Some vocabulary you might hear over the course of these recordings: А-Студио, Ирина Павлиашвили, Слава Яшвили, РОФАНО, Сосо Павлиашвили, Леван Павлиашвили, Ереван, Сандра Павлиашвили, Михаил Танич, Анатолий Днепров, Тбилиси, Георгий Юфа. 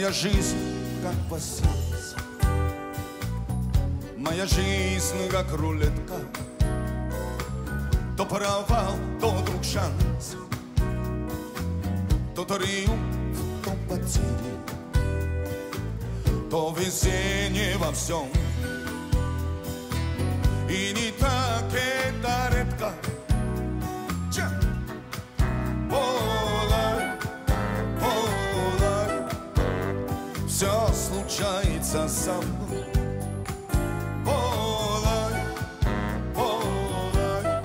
Моя жизнь как пасется, моя жизнь как рулетка. То провал, то вдруг шанс, то триумф, то потери, то везение во всем. И не так это редко. Все случается со мной. Полай, полай,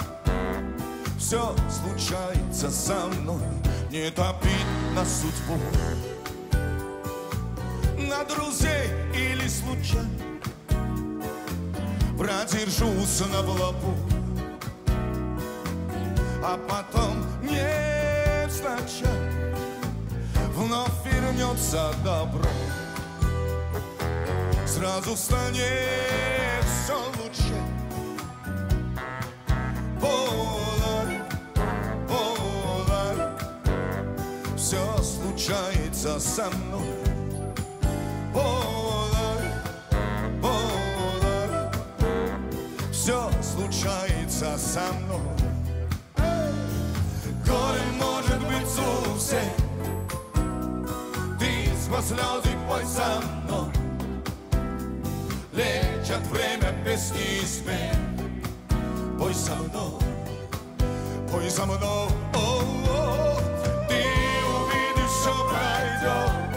все случается со мной. Не топить на судьбу, на друзей или случай. Продержусь на блоку, а потом невзначай вновь вернется добро. Сразу станет все лучше. Полай, полай, все случается со мной. Полай, полай, все случается со мной. Горе может быть у всех, ты сквозь слезы пой со мной. Лечат время песни и смех. Пой со мной, пой со мной. О-о-о. Ты увидишь, все пройдет,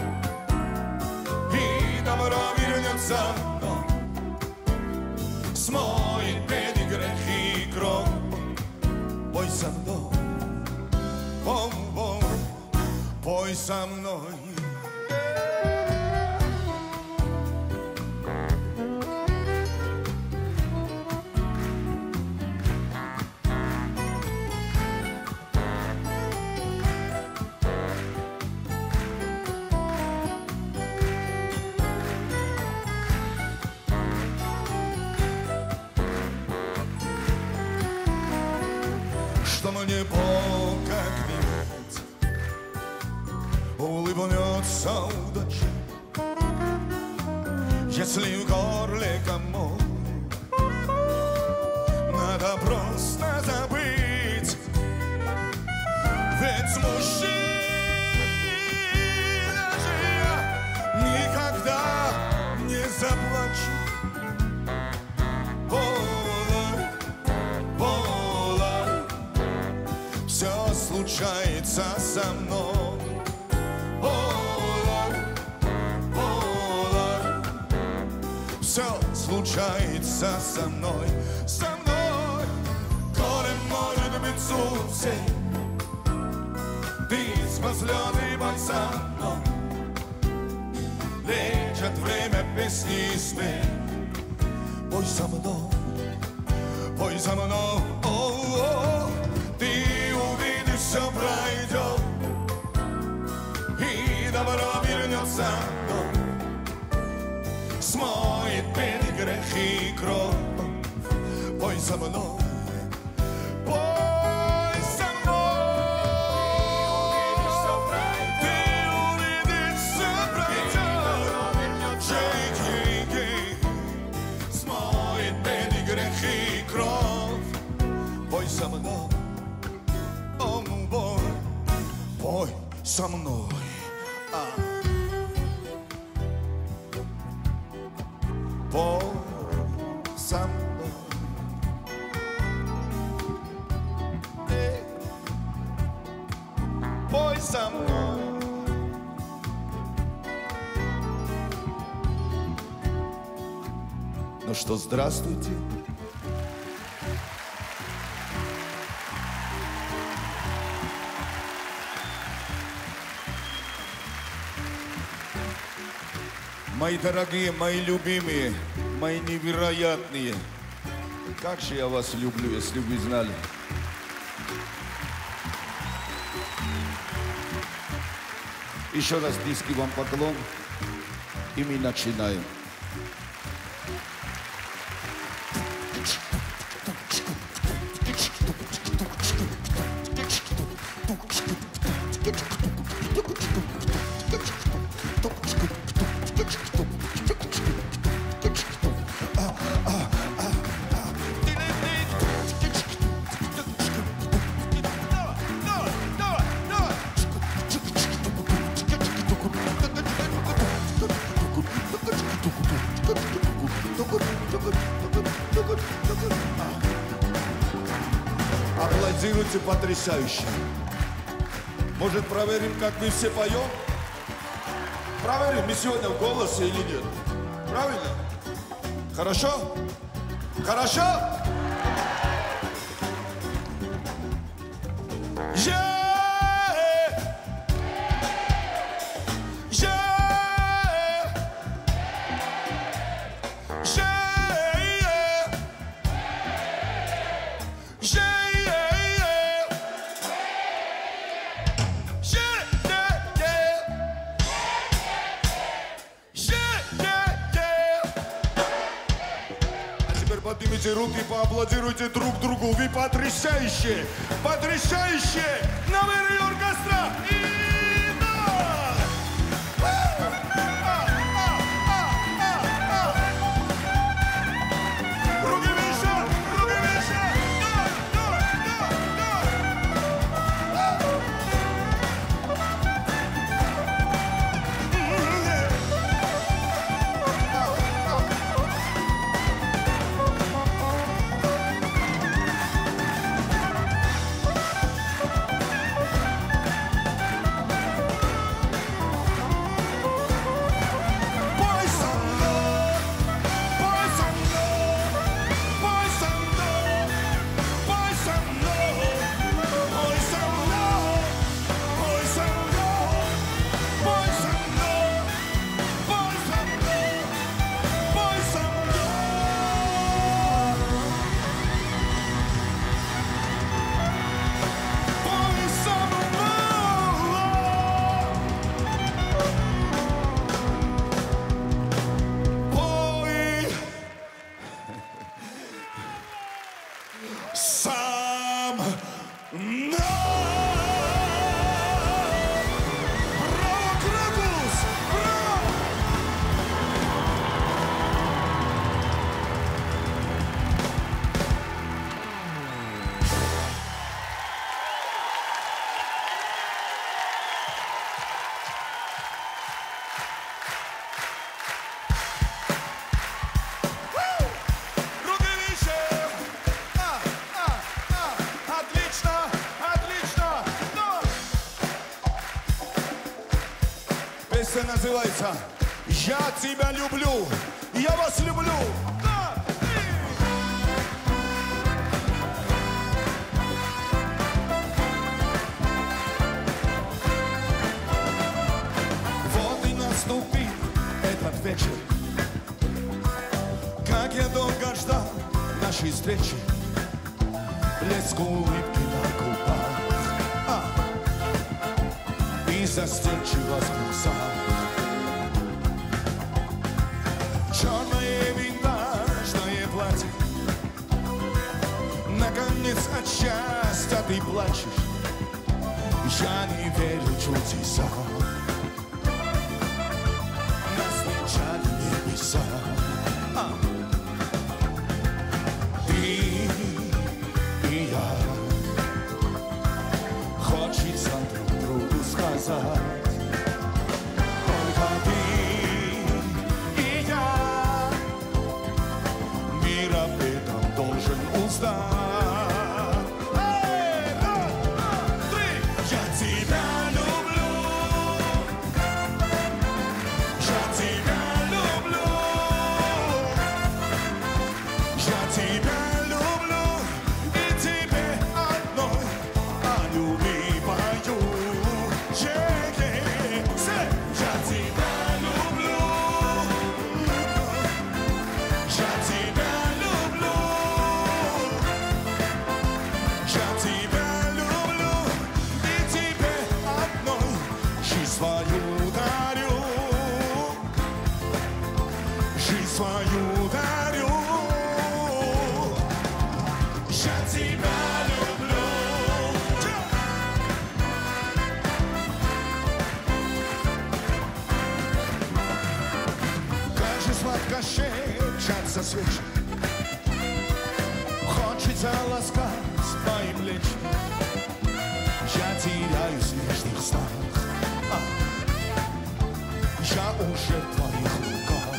и добро вернется вновь. Смоет беды, грехи и кровь. Пой со мной, бом-бом, пой со мной. Мне Бог, как видать, улыбнется удача. Если в горле кому надо просто забыть, ведь мужчина же я никогда не заплачу. Все случается со мной. Полай, полай, все случается со мной, со мной. Горе может быть у всех, ты спасленный бой со мной. Лечат время песни и смех. Пой со мной, пой со мной. О-о-о. Все пройдет, и добро вернется вновь. Смоет пыль, грехи и кровь. Пой со мной, пой со мной. Ты увидишь, все пройдет. Чей-чей-чей. Смоет пыль, грехи и кровь. Пой со мной. Пой со мной, а. Пой со мной. Пой со мной. Ну что, здравствуйте. Мои дорогие, мои любимые, мои невероятные, как же я вас люблю, если бы знали. Еще раз низкий вам поклон, и мы начинаем. Аплодируйте потрясающе. Может, проверим, как мы все поем? Проверим, мы сегодня в голосе или нет. Правильно? Хорошо? Хорошо? Руки, поаплодируйте друг другу, вы потрясающие, потрясающие! Номер оркестра! И да! Руки вверх, руки вверх! Называется «Я тебя люблю», «Я вас люблю». Вот и наступил этот вечер, как я долго ждал нашей встречи. Блеск улыбки на губах и застенчивость в глазах. Черное винтажное платье, наконец от счастья ты плачешь. Я не верю чудесам, нас встречали небеса. Ты и я, хочется друг другу сказать. Хочется ласкать твоим лечь, я теряюсь в нежных снах. Я уже в твоих руках.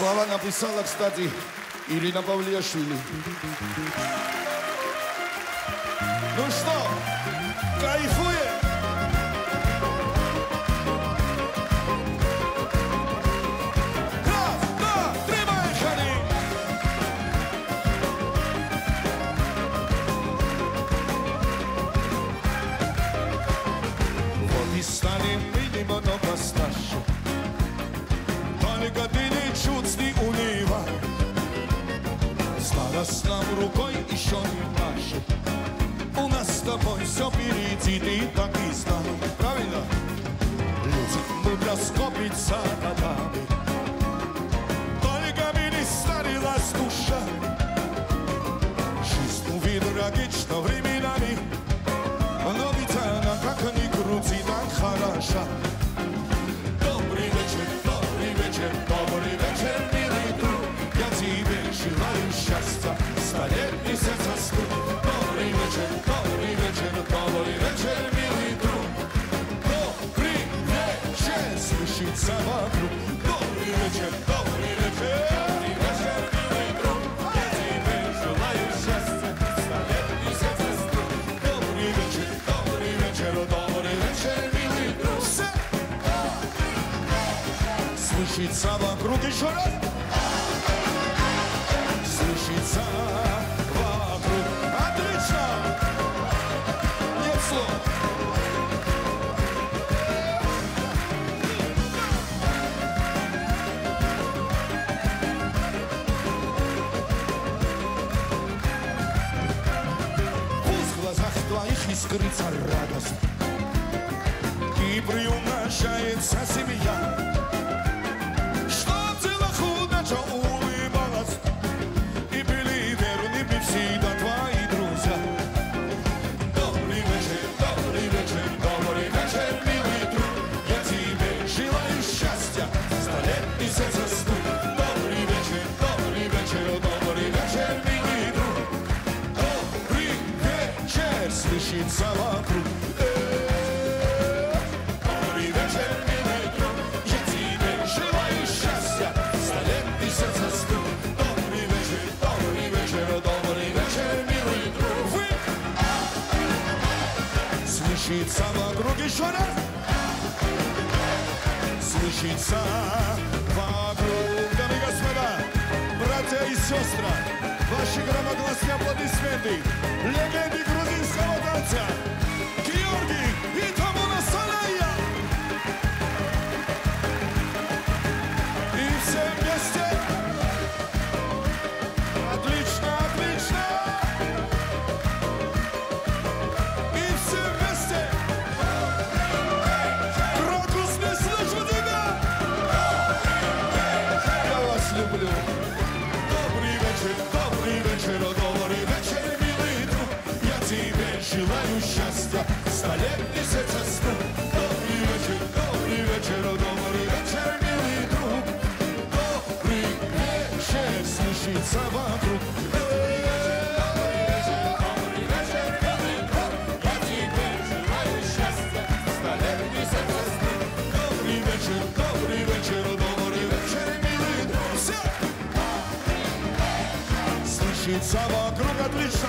Слова написала, кстати, Ирина Павлиашвили. Ну что, кайфуем? С нам рукой еще не машет. У нас с тобой все впереди, ты так и знал. Правильно? Люди, мы раскопиться ногами. Только мне не старилась душа. Жизнь увидит трагично временами. Но ведь она, как ни крути, так хороша. Добрый вечер, добрый вечер, добрый вечер, милый друг. Я тебе желаю счастья, столет месяц остыл. Добрый вечер, добрый вечер, добрый вечер, милый друг. Добрый вечер, слышится вокруг. Добрый вечер, добрый вечер, добрый вечер, милый друг. Я тебе желаю счастья, столет месяц остыл. Добрый вечер, добрый вечер, милый друг. Слышится вокруг еще раз. Слышится вокруг. Отлично! Нет слов. Пусть в глазах твоих искрится радость. И приумножается семья. Слышится вокруг. Добрый вечер, милый друг. Я тебе желаю счастья. Столет месяц остыл. Добрый вечер, добрый вечер, добрый вечер, милый друг. Слышится вокруг еще раз. Слышится вокруг. Дамы и господа, братья и сестры, ваши громогласные аплодисменты. легенды, легенды грузинского танца. Желаю счастья, столетний сердце. Добрый вечер, добрый вечер, милый друг. Добрый вечер, слышится вокруг. Добрый вечер, милый друг. Я тебе желаю счастья, столетний сердце. Добрый вечер, добрый вечер, милый друг. Все! Слышится вокруг, отлично.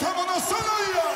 Таманасаная.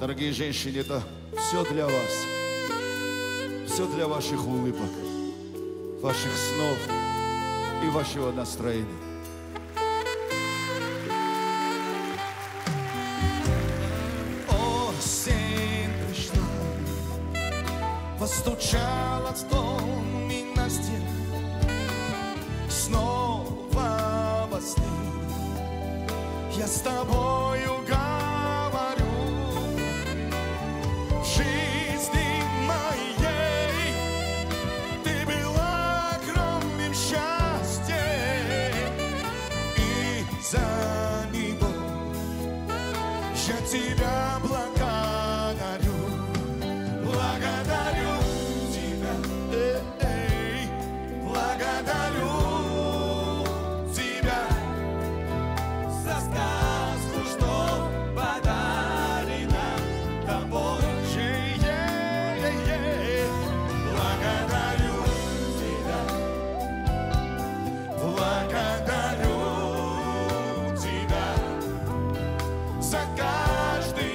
Дорогие женщины, это все для вас, все для ваших улыбок, ваших снов и вашего настроения. Осень пришла, постучала в дом и на стену, снова во сне я с тобою говорю. Тебя благодарю, благодарю тебя, благодарю тебя за сказку, что подарена тобой. Благодарю тебя, благодарю тебя за каждый. Благодарю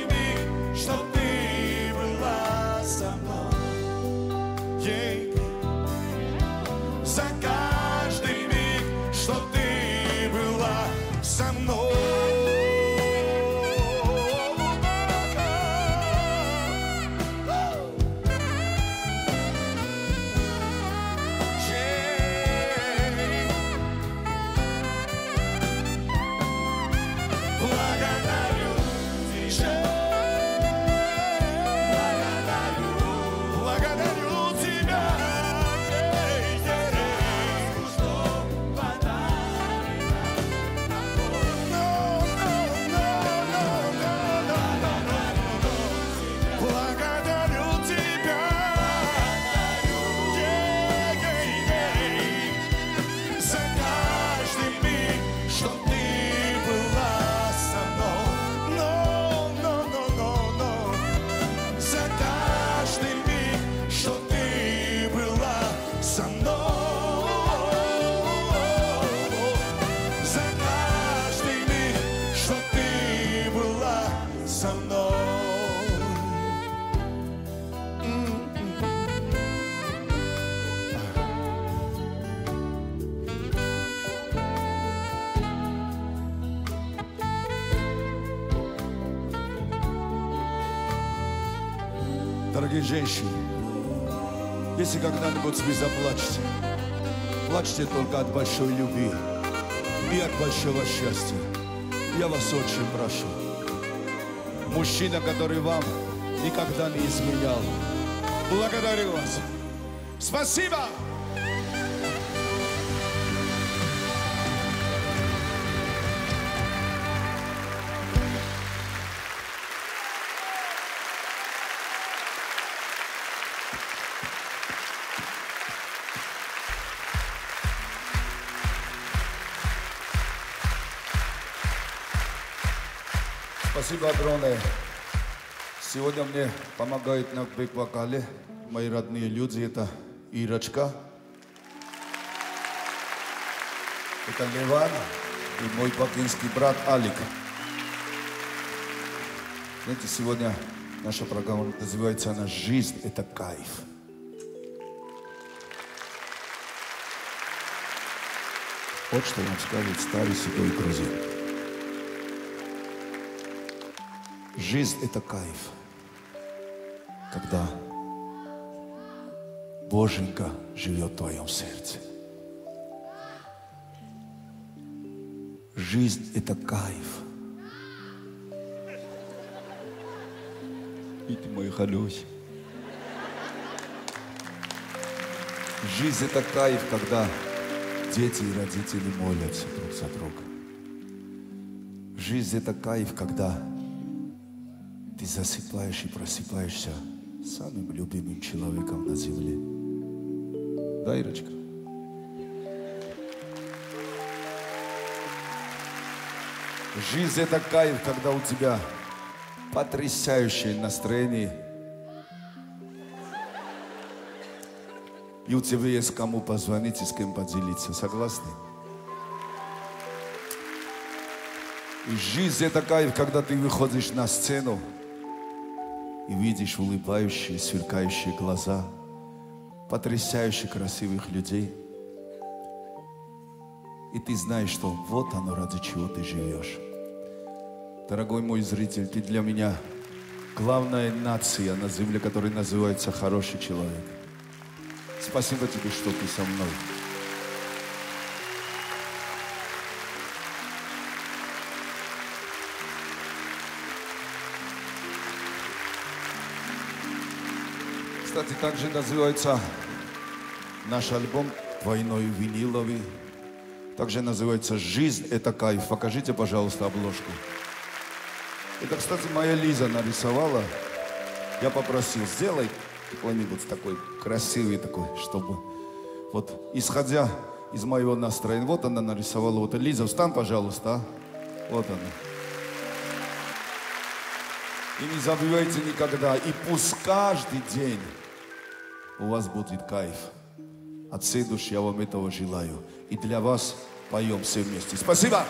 Дорогие женщины, если когда-нибудь вы заплачете, плачьте только от большой любви и от большого счастья. Я вас очень прошу. Мужчина, который вам никогда не изменял. Благодарю вас. Спасибо! Спасибо огромное. Сегодня мне помогает на бэк-вокале мои родные люди. Это Ирочка, это Леван и мой бакинский брат Алик. Знаете, сегодня наша программа называется она «Жизнь – это кайф». Вот что нам скажут старые седые друзья. Жизнь – это кайф, когда Боженька живет в твоем сердце. Жизнь – это кайф. И ты мой халюсь. Жизнь – это кайф, когда дети и родители молятся друг за друга. Жизнь – это кайф, когда ты засыпаешь и просыпаешься самым любимым человеком на земле. Да, Ирочка? Жизнь – это кайф, когда у тебя потрясающее настроение. И у тебя есть кому позвонить и с кем поделиться. Согласны? И жизнь – это кайф, когда ты выходишь на сцену и видишь улыбающие, сверкающие глаза, потрясающе красивых людей. И ты знаешь, что вот оно, ради чего ты живешь. Дорогой мой зритель, ты для меня главная нация на земле, которая называется «Хороший человек». Спасибо тебе, что ты со мной. Кстати, также называется наш альбом «Двойной виниловый». Также называется «Жизнь – это кайф». Покажите, пожалуйста, обложку. Это, кстати, моя Лиза нарисовала. Я попросил, сделай какой-нибудь такой красивый такой, чтобы... Вот, исходя из моего настроения, вот она нарисовала. Вот, Лиза, встань, пожалуйста. А? Вот она. И не забывайте никогда, и пусть каждый день у вас будет кайф. От всей души я вам этого желаю. И для вас поем все вместе. Спасибо!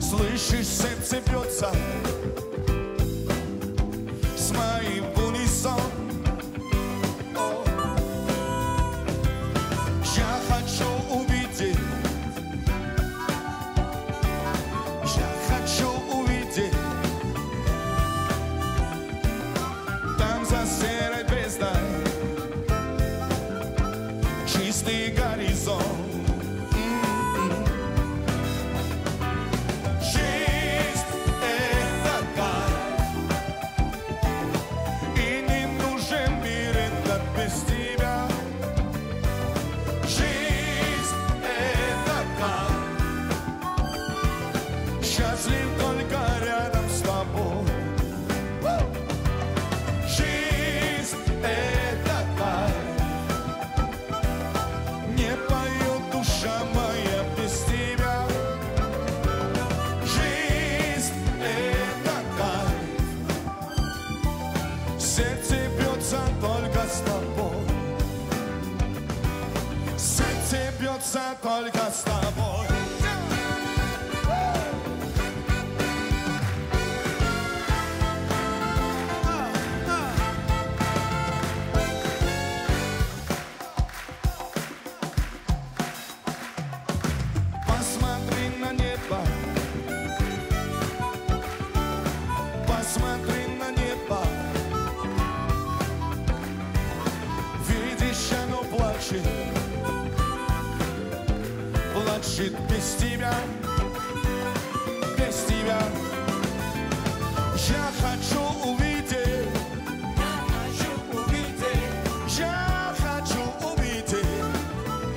Слышишь, сердце бьется с моим унисон. О. Я хочу увидеть, там за серой бездной чистый горизонт. Жизнь – это кайф. сердце бьется только с тобой. Сердце бьется только с тобой. Плачет без тебя, без тебя. Я хочу увидеть, я хочу увидеть, я хочу увидеть,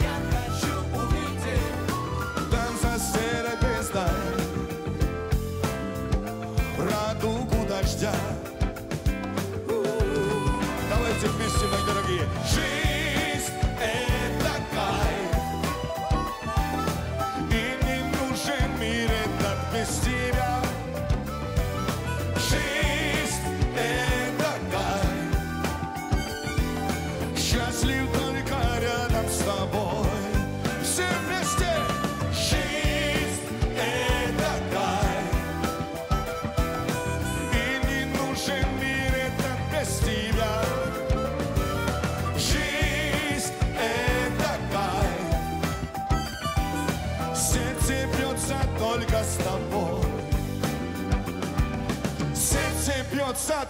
я хочу увидеть. Танца серая песня, радугу дождя. Давайте вместе, мои дорогие.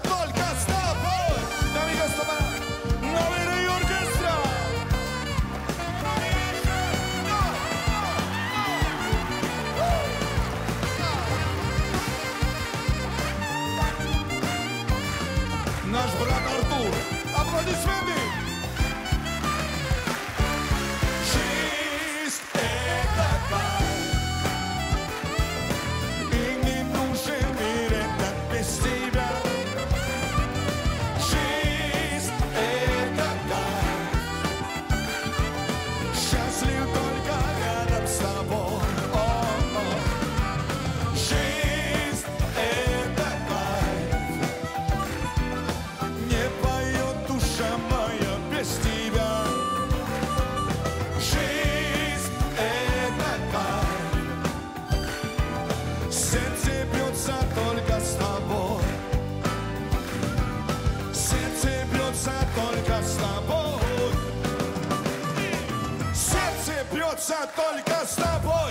Только с тобой, дамы и господа, новый район оркестра. Наш брат Артур, аплодисменты. Жизнь – это кайф, и не нужен мир этот без тебя. Только с тобой.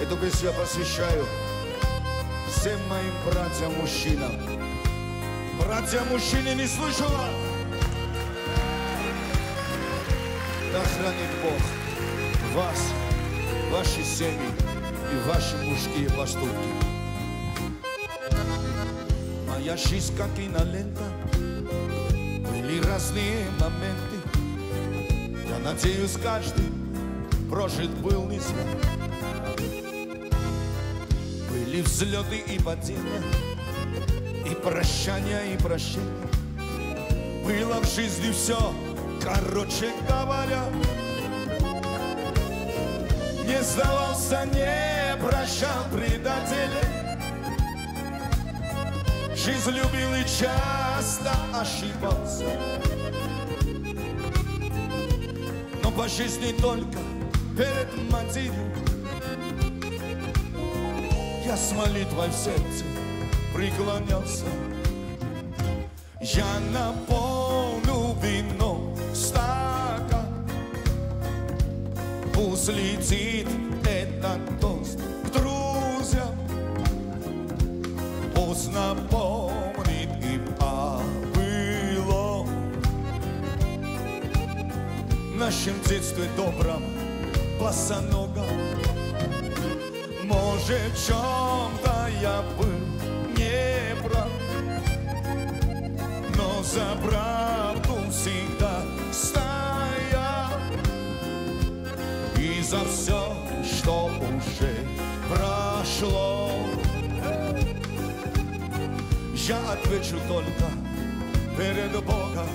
Эту песню я посвящаю всем моим братьям-мужчинам. Братья-мужчины не слышала? Да хранит Бог вас, ваши семьи и ваши мужские поступки. Моя жизнь как кинолента, были разные моменты. Я надеюсь, каждый прожит был не зря. Были взлеты и падения, и прощания, и прощения. Было в жизни все, короче говоря. Не сдавался, не прощал предателей. Жизнь любил и часто ошибался. Но по жизни только перед матерью я с молитвой в сердце преклонялся. Я наполню вином стакан, пусть летит этот тост к друзьям. поздно помнит и о былом, нашем детстве добром, босоногом. Может, в чем-то я был не прав, но за правду всегда стоял и за все, что уже прошло. Я отвечу только перед Богом.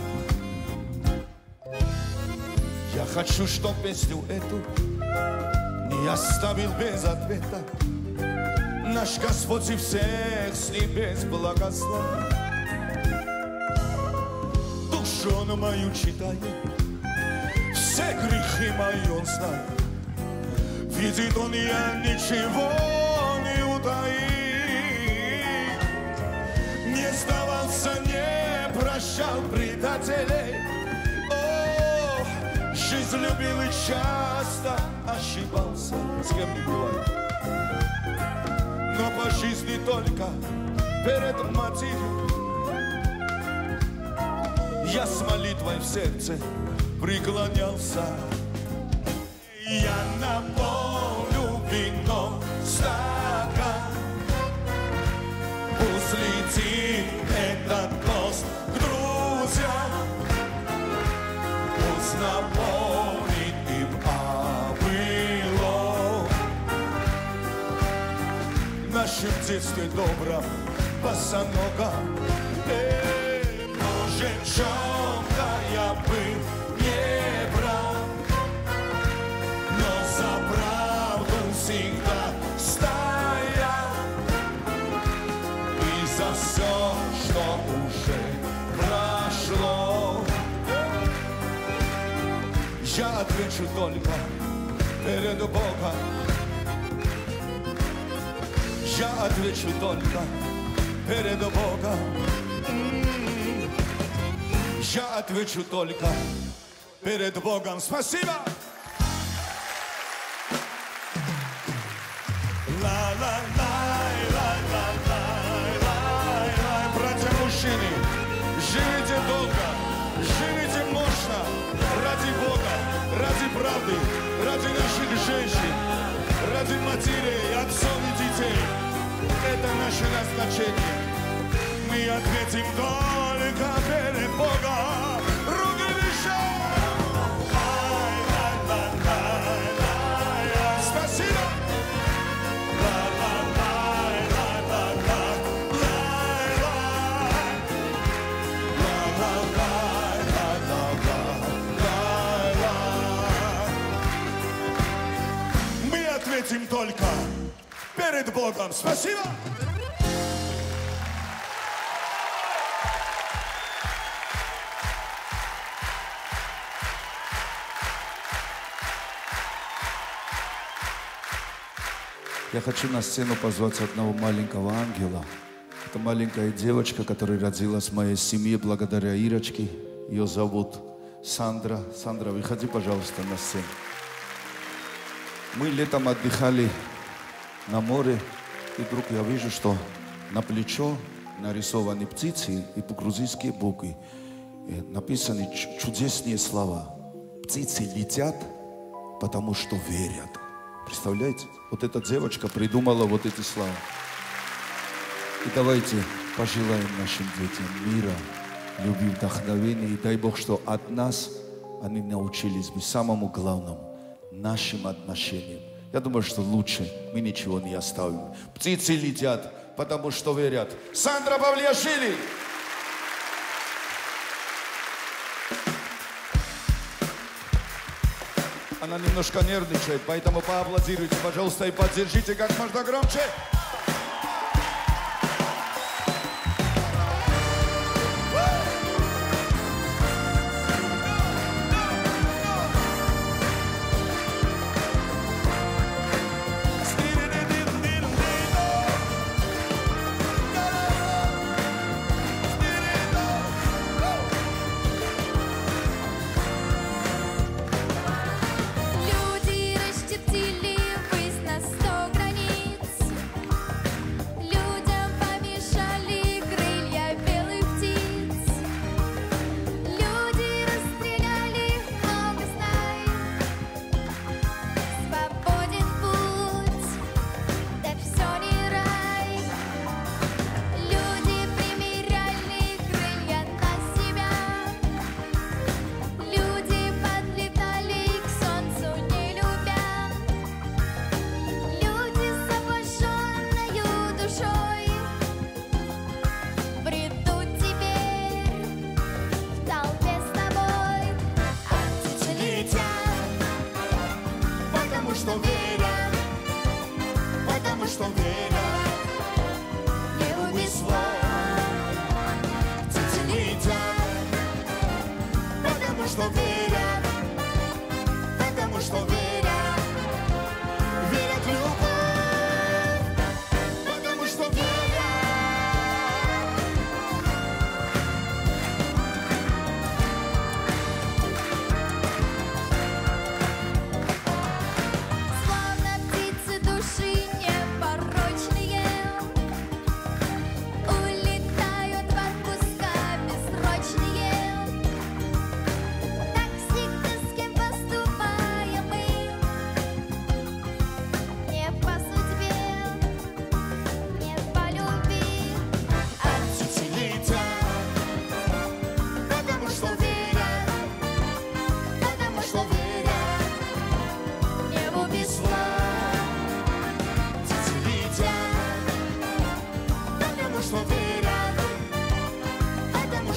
Я хочу, чтоб песню эту не оставил без ответа наш Господь и всех с небес благословил. Душу он мою читает, все грехи мои он знает. Видит он, я ничего не утаил. Не сдавался, не прощал предателей. О, жизнь любил и часто ошибался, с кем не бывает. Но по жизни только перед матерью я с молитвой в сердце преклонялся. Я наполню вином стакан, пусть летит этот тост к друзьям, пусть напомнит им о былом, нашем детстве добром, босоногом. Может, в чем-то я был всегда стоя и за все, что уже прошло. Я отвечу только перед Богом. Я отвечу только перед Богом. Я отвечу только перед Богом. Спасибо! Живите долго, живите мощно, ради Бога, ради правды, ради наших женщин, ради матерей, отцов и детей. Это наше назначение. Мы ответим только перед Богом. Руки вверх! Спасибо! Этим только перед Богом. Спасибо! Я хочу на сцену позвать одного маленького ангела. Это маленькая девочка, которая родилась в моей семье благодаря Ирочке. Ее зовут Сандра. Сандра, выходи, пожалуйста, на сцену. Мы летом отдыхали на море, и вдруг я вижу, что на плечо нарисованы птицы и по-грузинские буквы. Написаны чудесные слова. Птицы летят, потому что верят. Представляете? Вот эта девочка придумала вот эти слова. И давайте пожелаем нашим детям мира, любви, вдохновения. И дай Бог, что от нас они научились бы самому главному. Нашим отношениям. Я думаю, что лучше мы ничего не оставим. Птицы летят, потому что верят. Сандра Павлиашвили! Она немножко нервничает, поэтому поаплодируйте, пожалуйста, и поддержите как можно громче.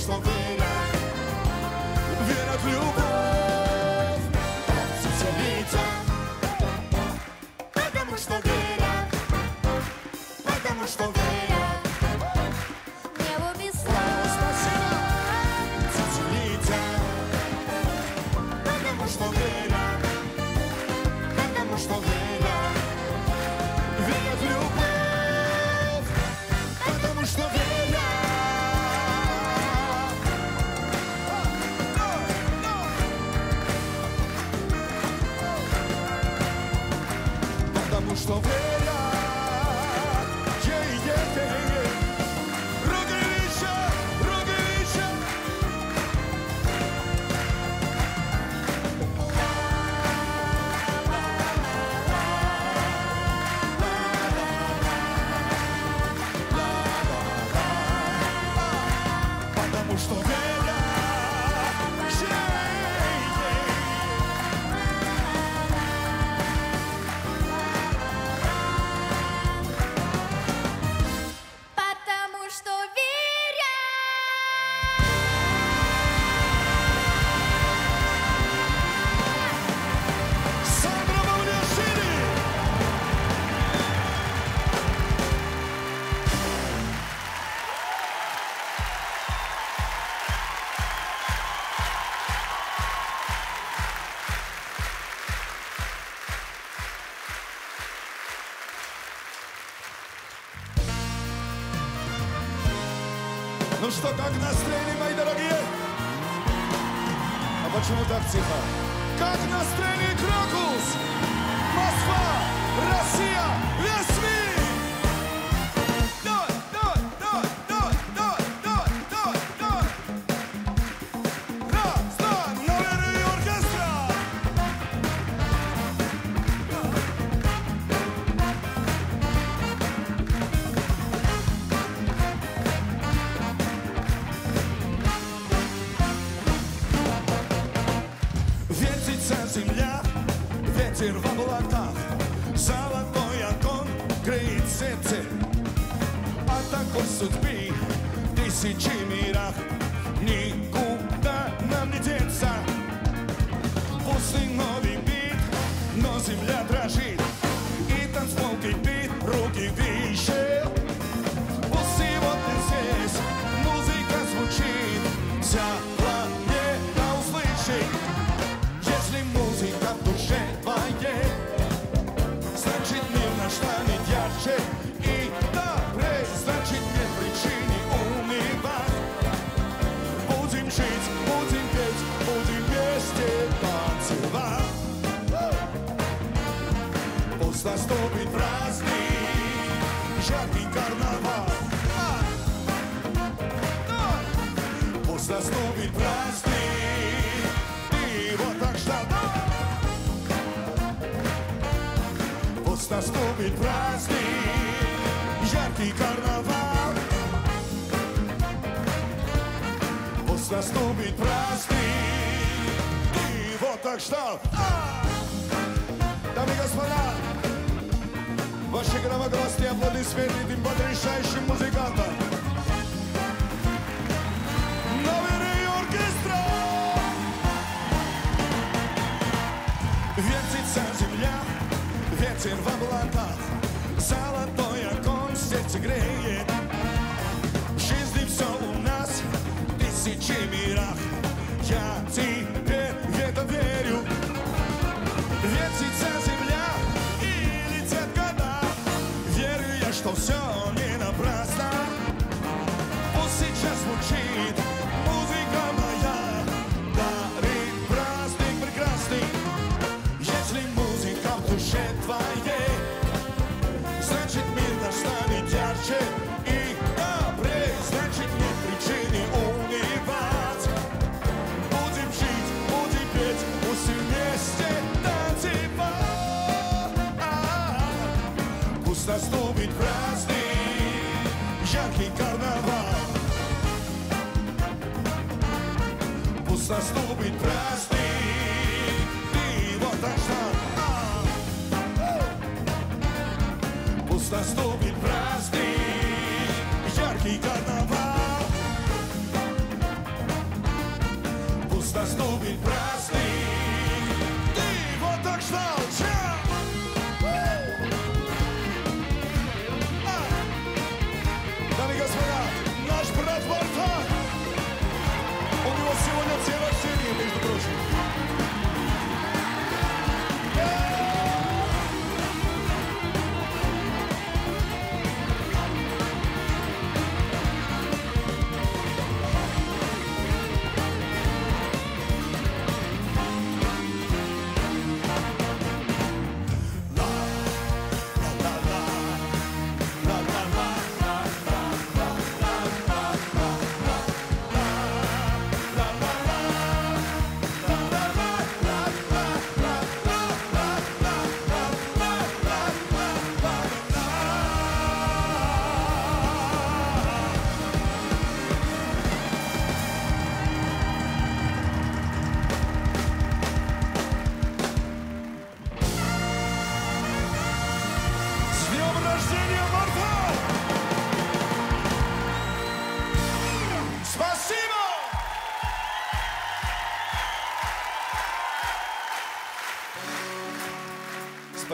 благословениях верят в любовь, птицы летят, потому что верят, потому что верят. Небо без слов, птицы летят, потому что верят, потому что верят. Верят в любовь, потому что верят. Что верят, ей-ей-ей. Руговича, Руговича. Потому что верят, ей-ей-ей. Ну что, как настроение, мои дорогие? А почему так тихо? Как настроение, Крокус? Москва, Россия, весь мир! Земля, ветер в облаках, золотой огонь греет сердце. От такой судьбы в тысячи мирах никуда нам не деться. Пустый новый бит, но земля дрожит, и танцпол кипит, руки вещи. Пусть сегодня здесь музыка звучит, вся планета услышит. Музыка в душе твоей, значит, мир наш станет ярче и добрей. Значит, нет причины унывать. Будем жить, будем петь, будем вместе танцевать. Пусть наступит праздник, жаркий карнавал. Пусть наступит праздник, вот так ждал. Пусть наступит праздник, яркий карнавал. Пусть наступит праздник, и вот так ждал. Дамы и господа, ваши громогласные аплодисменты этим потрясающим музыкантам. Номеры оркестра. Вертится земля, ветер в облаках, золотой огонь сердце греет. В жизни все у нас, в тысячи мирах, я теперь в это верю. Вертится земля и летят года, верю я, что все не напрасно. Пусть сейчас звучит музыка моя, дарит праздник прекрасный. Душе твоей, значит, мир наш станет ярче и добрее, значит, нет причины унывать. Будем жить, будем петь, пусть вместе танцевать. Пусть наступит праздник, яркий карнавал. Пусть наступит праздник, ты вот так ждал. Пусть наступит праздник, яркий карнавал. наступит праздник. Ты его так ждал, дамы и господа, наш брат Варта. У него сегодня день рождения, между прочим.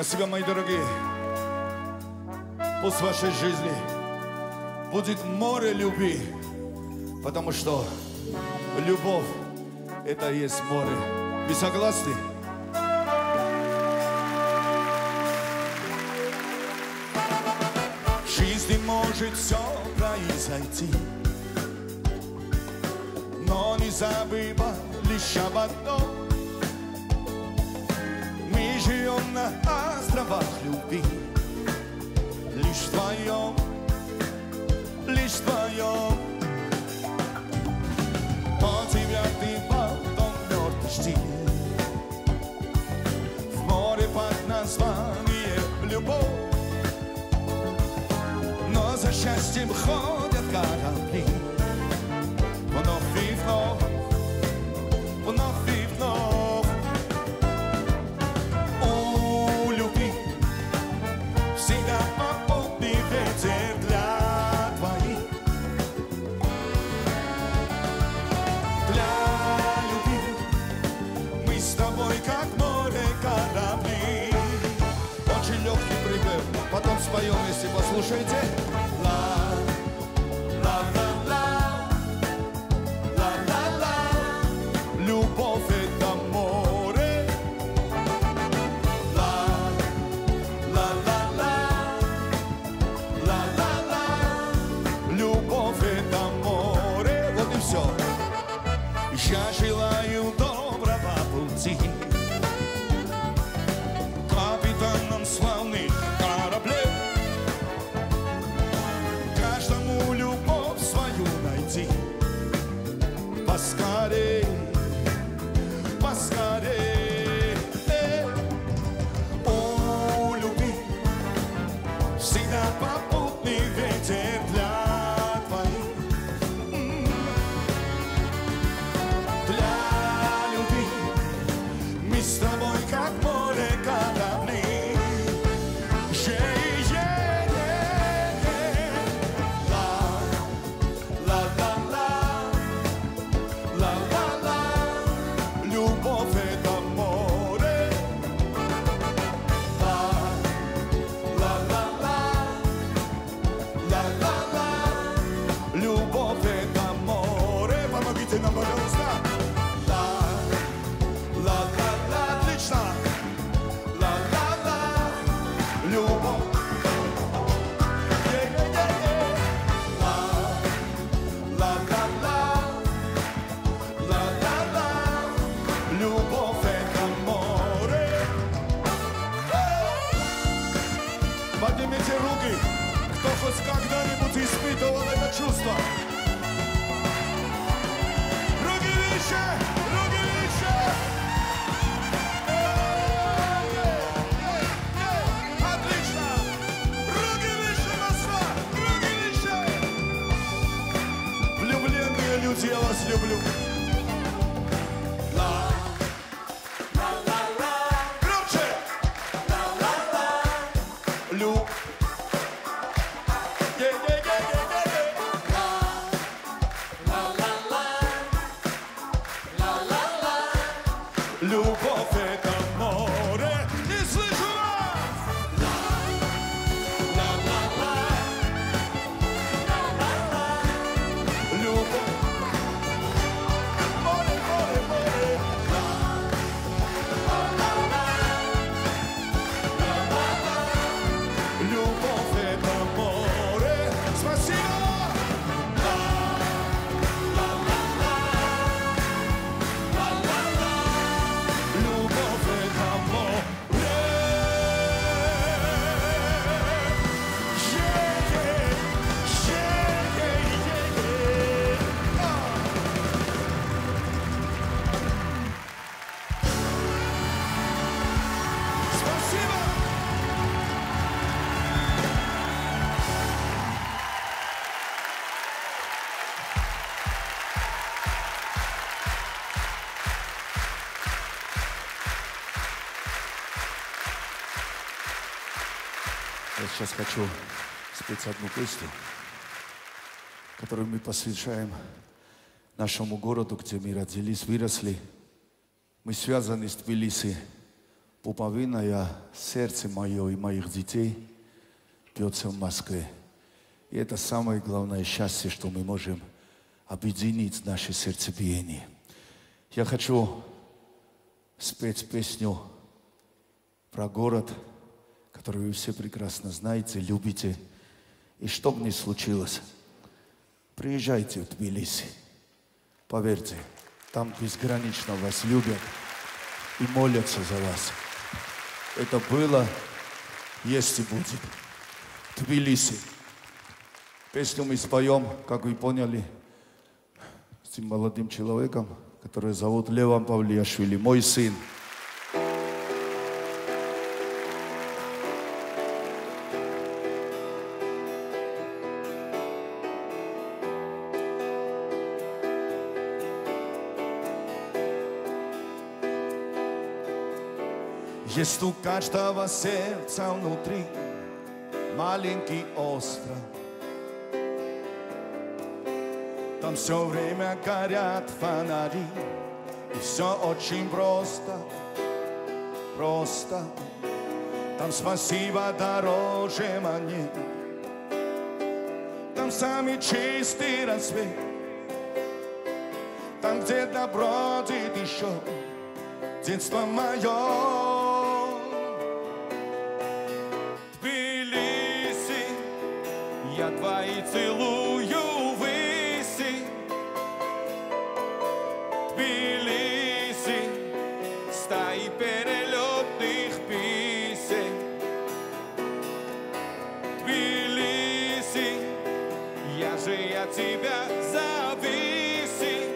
Спасибо, мои дорогие. Пусть в вашей жизни будет море любви, потому что любовь – это и есть море. Вы согласны? В жизни может все произойти, но не забывай лишь об одном. Живем на островах любви, лишь вдвоем, лишь вдвоем. Подземный потом мертвый штиль, в море под названием любовь. Но за счастьем ходят корабли, вновь и вновь, вновь и вновь. Потом споем, если послушаете. Ла, ла, ла, ла, ла, ла, ла. Любовь — это море. Ла, ла, ла, ла, ла, ла, ла. Любовь — это море. Вот и все. Я желаю доброго пути капитанам славных кораблей. Каждому любовь свою найти. Поскорей, поскорей. О, люби, всегда попутный ветер для твоих. Для любви мы с тобой как море корабли. Когда-нибудь испытывал это чувство. Руки выше, руки выше. Отлично. Руки выше, Москва, руки выше. Влюбленные люди, я вас люблю. La la la. Я сейчас хочу спеть одну песню, которую мы посвящаем нашему городу, где мы родились, выросли. Мы связаны с Тбилиси. Пуповина, сердце мое и моих детей бьется в Москве. И это самое главное счастье, что мы можем объединить наше сердцебиение. Я хочу спеть песню про город, который вы все прекрасно знаете, любите. И что бы ни случилось, приезжайте в Тбилиси. Поверьте, там безгранично вас любят и молятся за вас. Это было, есть и будет. Тбилиси. Песню мы споем, как вы поняли, с этим молодым человеком, который зовут Леван Павлиашвили, мой сын. Есть у каждого сердца внутри маленький остров. Там все время горят фонари, и все очень просто, просто. Там спасибо дороже мне, там самый чистый рассвет, там где-то бродит еще детство мое. Я твои целую выси, Тбилиси, стаи перелетных писем. Тбилиси, я же от тебя зависи.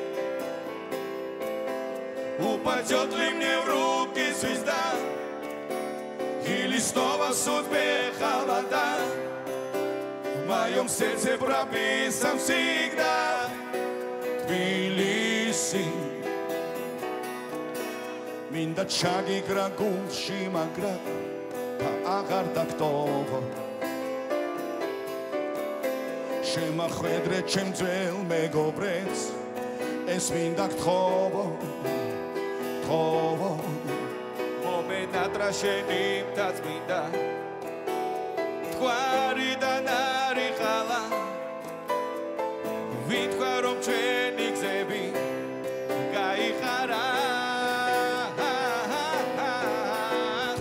Упадет ли мне в руки звезда, или снова в судьбе холода? В моем сердце прописан всегда Тбилиси. Миндачаги грагуши маград по агардактово. Шимахведре чем дзел мегобрец эс миндактово. Тово. Момена траше диптац минда. Тхварида на.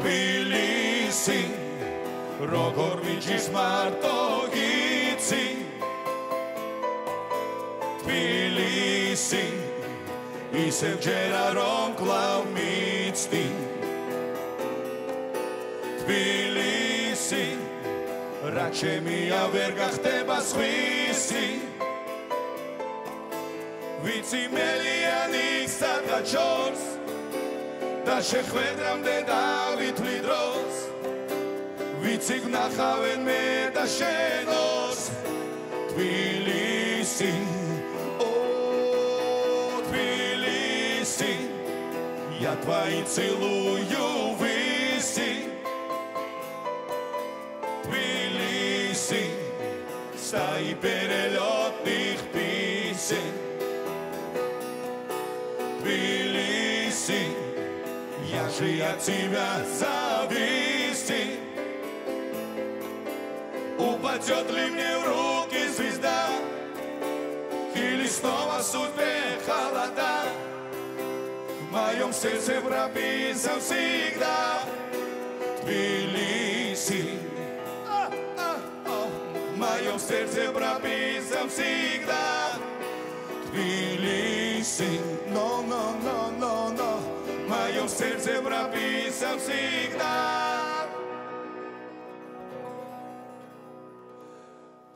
Тбилиси, рогорвичис мартогици. Тбилиси, и се вчера ром клавмицти. Тбилиси, раче ми я вергах теба свиси. Вици мелианик садачорс, даше хведрам де давит лидрос. Вици гнахавен ме даше нос. Тбилиси, о, Тбилиси, я твои целую выси. Тбилиси, стаи перелетных писем. Тбилиси, я же от тебя зависти. Упадет ли мне в руки звезда, или снова в судьбе холода? В моем сердце прописан всегда Тбилиси. В моем сердце прописан всегда Тбилиси. No, no, no, no, no. В моем сердце прописан всегда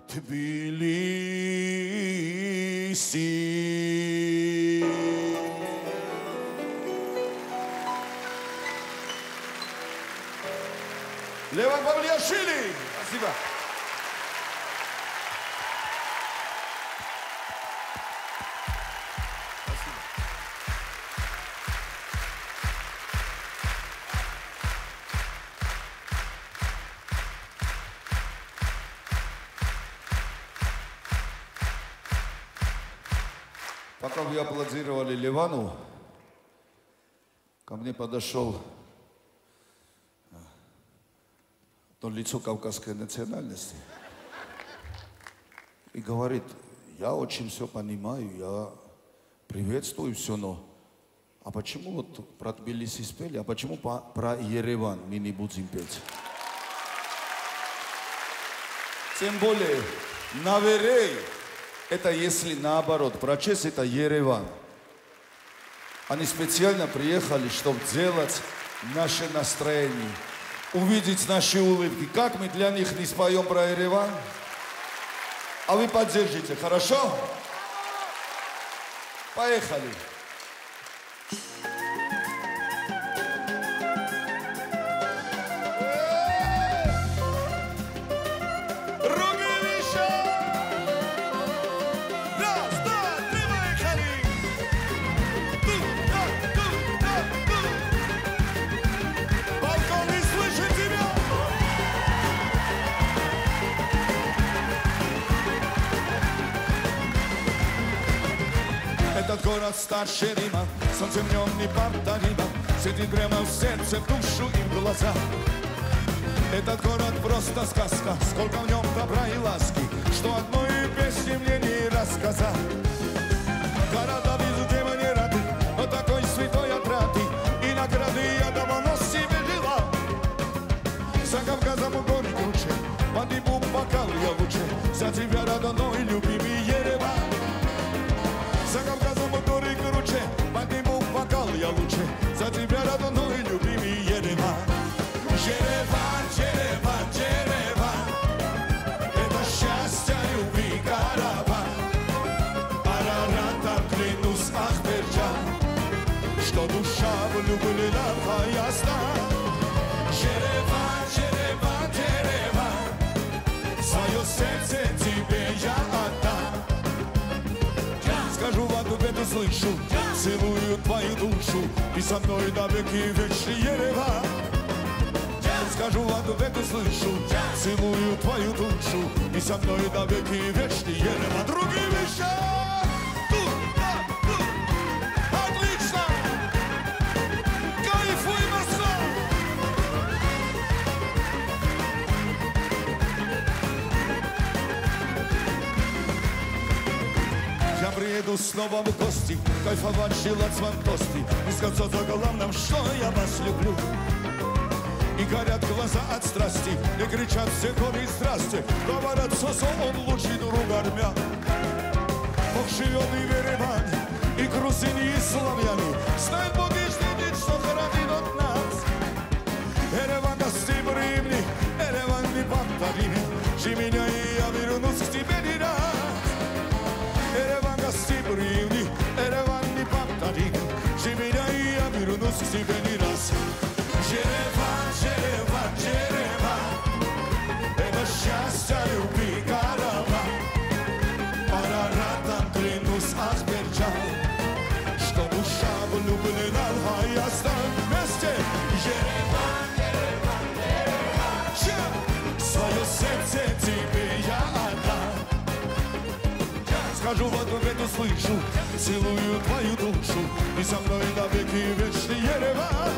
Тбилиси. Леван Павлиашвили! Спасибо. Пока вы аплодировали Левану, ко мне подошел то лицо кавказской национальности и говорит: я очень все понимаю, я приветствую все, но а почему вот про Тбилиси спели, а почему про Ереван мы не будем петь? Тем более, наверей, это если наоборот, прочесть это Ереван. Они специально приехали, чтобы делать наше настроение, увидеть наши улыбки. Как мы для них не споем про Ереван? А вы поддержите, хорошо? Поехали. Город старше Рима, солнце в нем не повторимо, сидит прямо в сердце, в душу и в глаза. Этот город просто сказка, сколько в нем добра и ласки, что одной песни мне не рассказал. Города без дева не рады, но такой святой отрады, и награды я давно себе жила. За Кавказом у горы круче, по нему бокал я лучше, за тебя, родной, любимый Ереван. За Кавказом у горы круче, подниму бокал я лучше, за тебя, родной, любимый Ереван. Ереван, Ереван, Ереван, это счастье, любви, караван. Арарата, клянусь, Ахмеджан, что душа влюблена твоя сна. Ереван, Ереван, Ереван, свое сердце тебе я отдам. Скажу в одну беду, слышу, целую твою душу, и со мной навеки вечный Ереван. Скажу в одну беду, слышу, целую твою душу, и со мной навеки вечный Ереван. Другие вещи! Приеду снова в гости, кайфовать, желать звонкости, и сказать за главным, что я вас люблю. И горят глаза от страсти, и кричат все горы и страсти, говорят, Сосо, он лучший друг армян. Бог живет и в Ереване, и грузины, и славяне, знает Бог и ждет, что хранит от нас. Ереван, гости примни, Ереван, не повтори, жди меня, и я вернусь к тебе не раз. Ереван, гости примни, Ереван, не повтори, жди меня, и я вернусь к тебе не раз. Ереван, Ереван, Ереван, это счастье, любви, караван. Араратом клянусь, Азербайджан, что душа влюблена твоя ста вместе. Ереван, Ереван, Ереван, свое сердце тебе я отдам. Скажу в одну беду, слышу, целую твою душу, и со мной навеки вечный Ереван.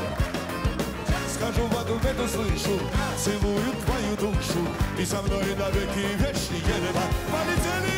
Скажу в одну беду, слышу, целую твою душу, и со мной навеки вечный Ереван. Полетели!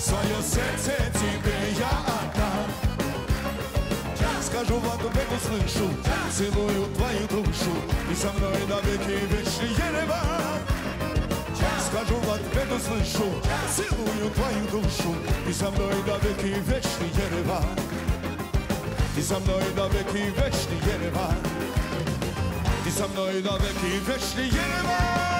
Soy вижу, в одну веку слышу, целую твою душу, и со мной навеки вечный Ереван. Скажу, в ответу слышу, целую твою душу, и со мной навеки вечный Ереван. И со мной навеки вечный Ереван. И со мной навеки вечный Ереван.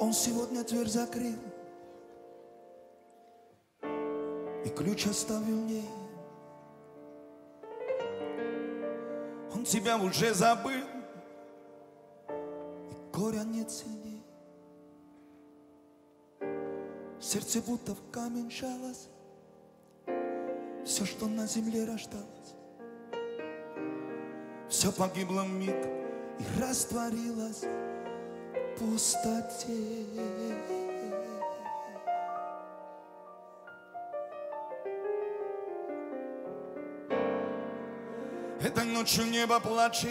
Он сегодня дверь закрыл и ключ оставил мне. Он тебя уже забыл, и горя нет сильней. Сердце будто в камень жалось, все, что на земле рождалось, все погибло миг и растворилось в пустоте. Этой ночью небо плачет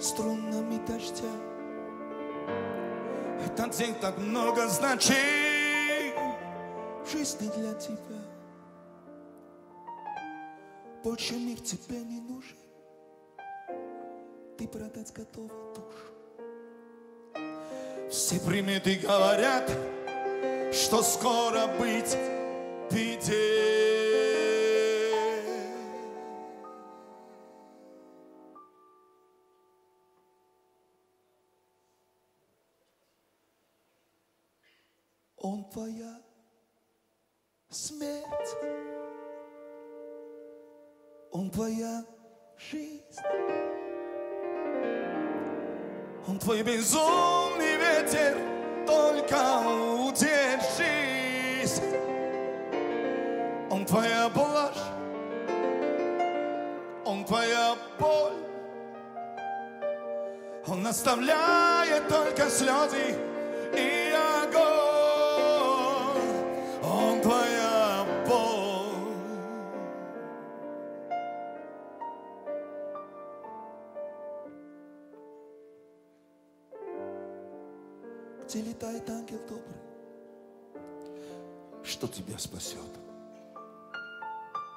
струнами дождя. Этот день так много значит в жизни для тебя. Больше мир тебе не нужен, ты продать готова душу. Все приметы говорят, что скоро быть в беде. Он твоя смерть, он твоя жизнь, он твой безумный ветер, только удержись. Он твоя блажь, он твоя боль. Он оставляет только слезы и огонь. Он твоя боль. Где летает ангел добрый, что тебя спасет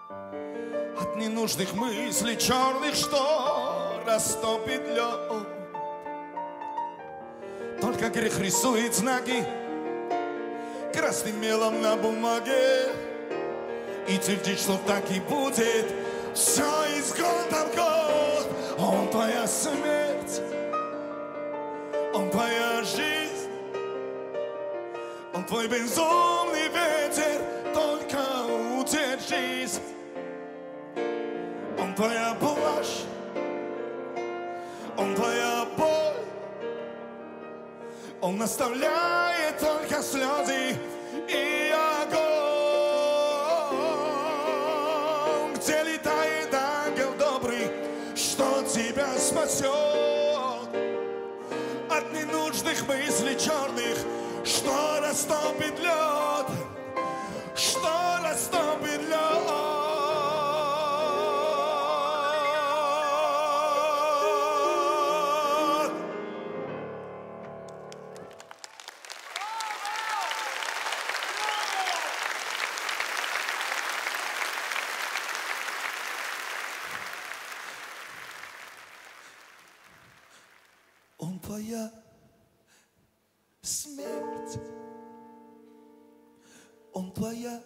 от ненужных мыслей черных, что растопит лед. Только грех рисует знаки красным мелом на бумаге, и твердит, что так и будет. все из года в год. Он твоя смерть, он твоя жизнь, он твой безумный ветер, только удержись. Он твоя плащ, он твоя боль, он наставляет только слезы и огонь. Где летает ангел добрый, что тебя спасет от ненужных мыслей черных, что растопит лед, что растопит лед. Твоя смерть, он твоя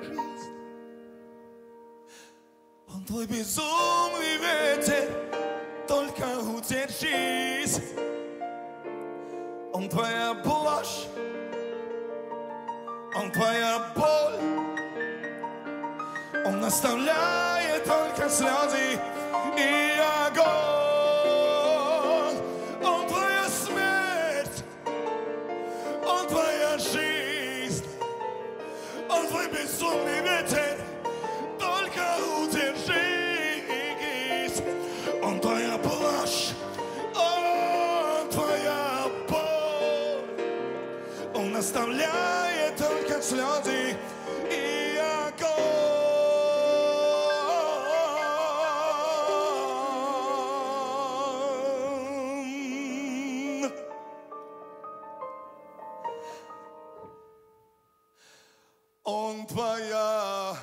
жизнь, он твой безумный ветер, только удержись. Он твоя блажь, он твоя боль, он наставляет только слезы и огонь. Безумный ветер, только удержись. Он твоя плащ, он твоя боль, он наставляет только слезы и огонь. Он твоя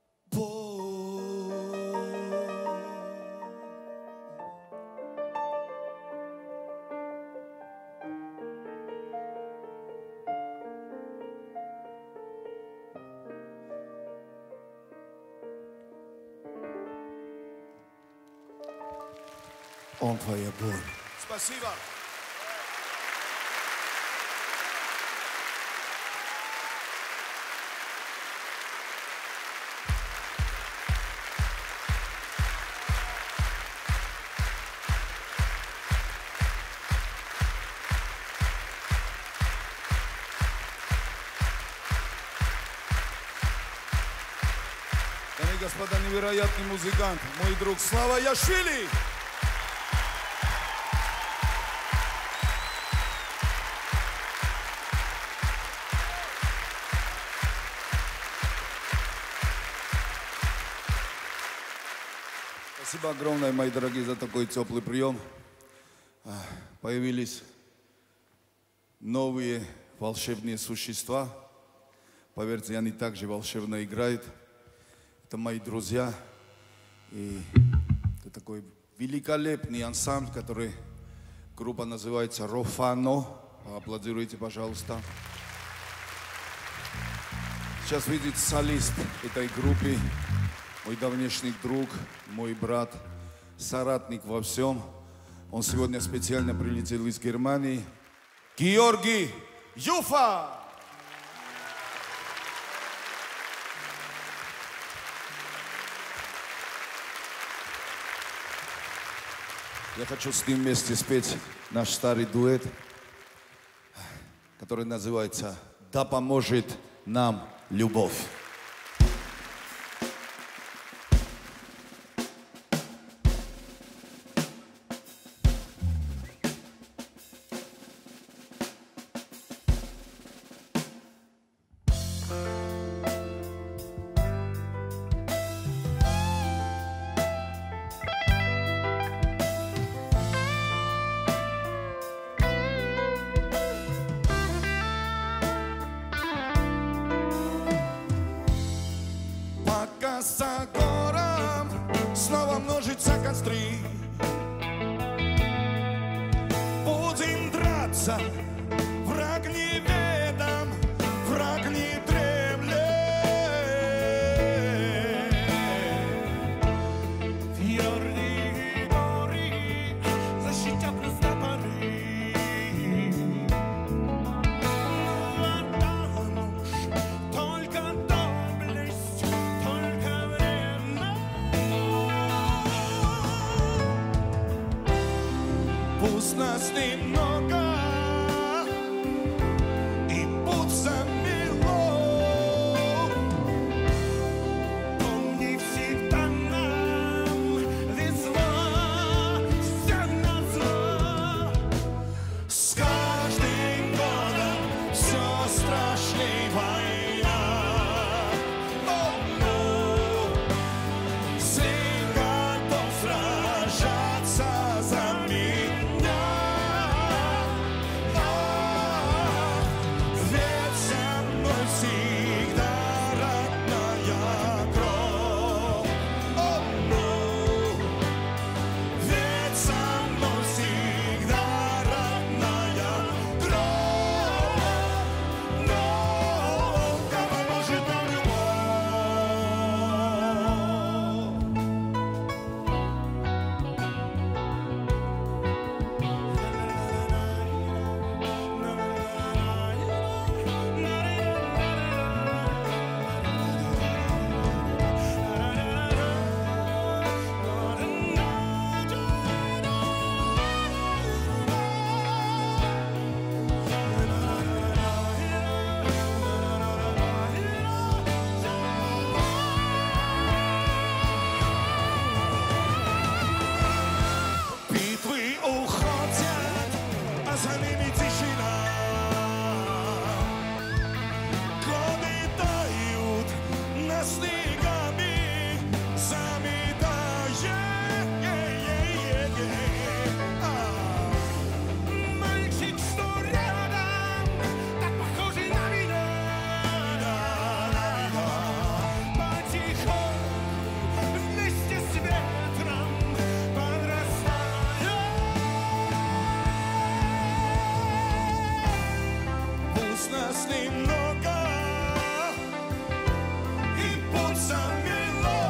боль. Он твоя боль. Спасибо. Господа, невероятный музыкант, мой друг Слава Яшвили. Спасибо огромное, мои дорогие, за такой теплый прием. Появились новые волшебные существа. Поверьте, они также волшебно играют. Это мои друзья, и это такой великолепный ансамбль, который группа называется «РОФАНО». Аплодируйте, пожалуйста. Сейчас выйдет солист этой группы, мой давнешний друг, мой брат, соратник во всем. Он сегодня специально прилетел из Германии. Георгий Юфа! Я хочу с ним вместе спеть наш старый дуэт, который называется «Да поможет нам любовь». За гором снова множатся костры. Будем драться, враг неведом, враг не дремлет. нас немного, и пульса мело.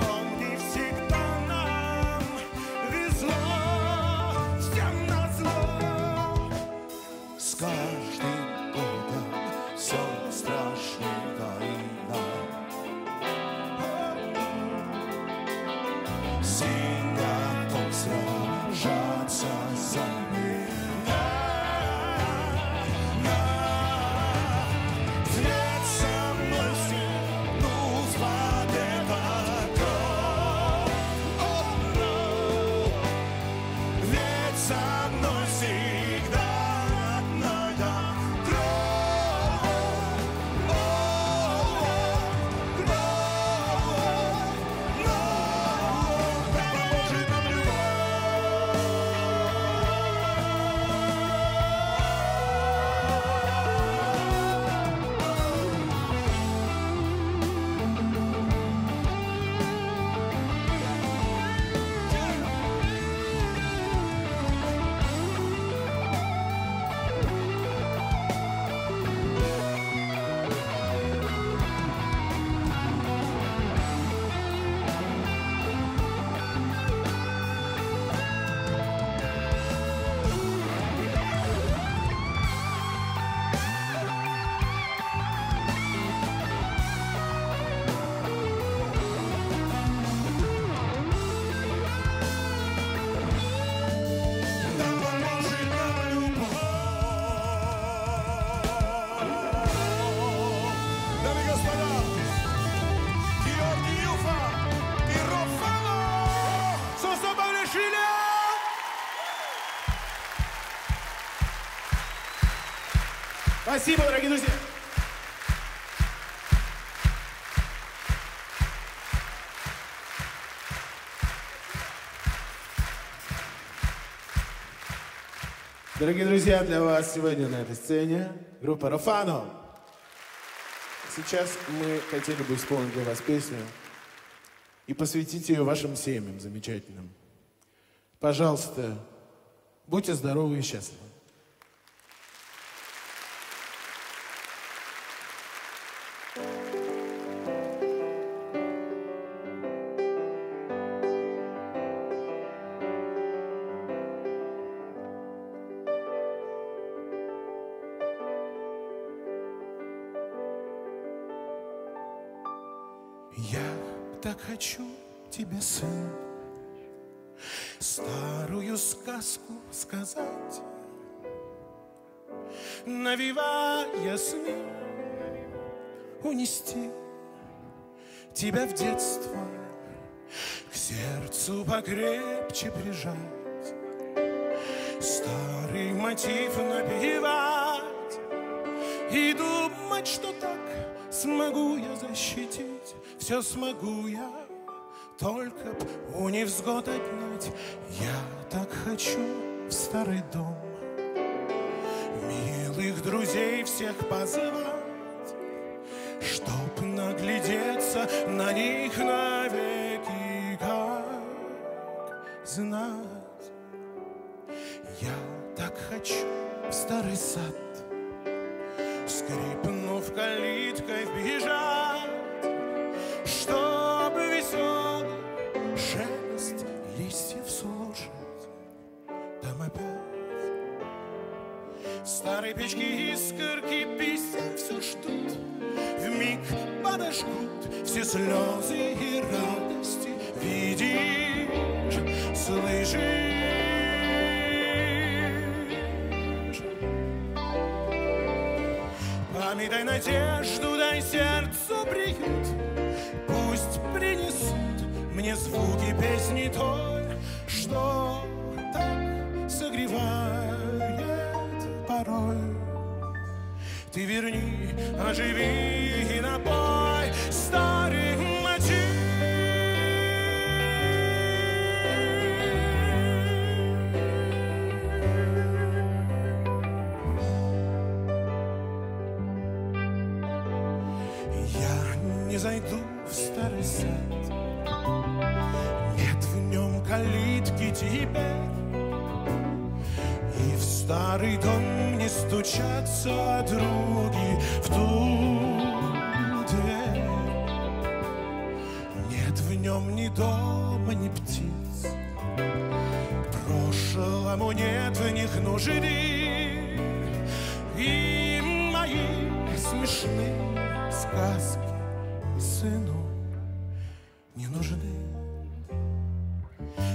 Помни, всегда нам везло, всем назло. С каждым годом все страшнее война. Всем готов сражаться за. Спасибо, дорогие друзья! Дорогие друзья, для вас сегодня на этой сцене группа «РОФАНО». Сейчас мы хотели бы исполнить для вас песню и посвятить ее вашим семьям замечательным. Пожалуйста, будьте здоровы и счастливы. Хочу тебе, сын, старую сказку сказать, навевая сны, унести тебя в детство, к сердцу покрепче прижать, старый мотив напевать и думать, что так смогу я защитить, все смогу я. Только б у невзгод отнять. Я так хочу в старый дом милых друзей всех позвать, чтоб наглядеться на них навеки, как знать. Я так хочу в старый сад, скрипнув калиткой, вбежать, чтоб весело шелест листьев слушать. Там опять старые печки, искорки песен все ждут, вмиг подожгут все слезы и радости. Видишь, слышишь, память дай, надежду дай, сердцу приют. Пусть принесут мне звуки песни той, что так согревает порой. Ты верни, оживи и напой старый мотив. Я не зайду в старый сад, калитки тебе и все. старый дом не стучатся други в туде. Нет в нем ни дома, ни птиц, прошлому нет в них нужды. И мои смешные сказки сыну не нужны.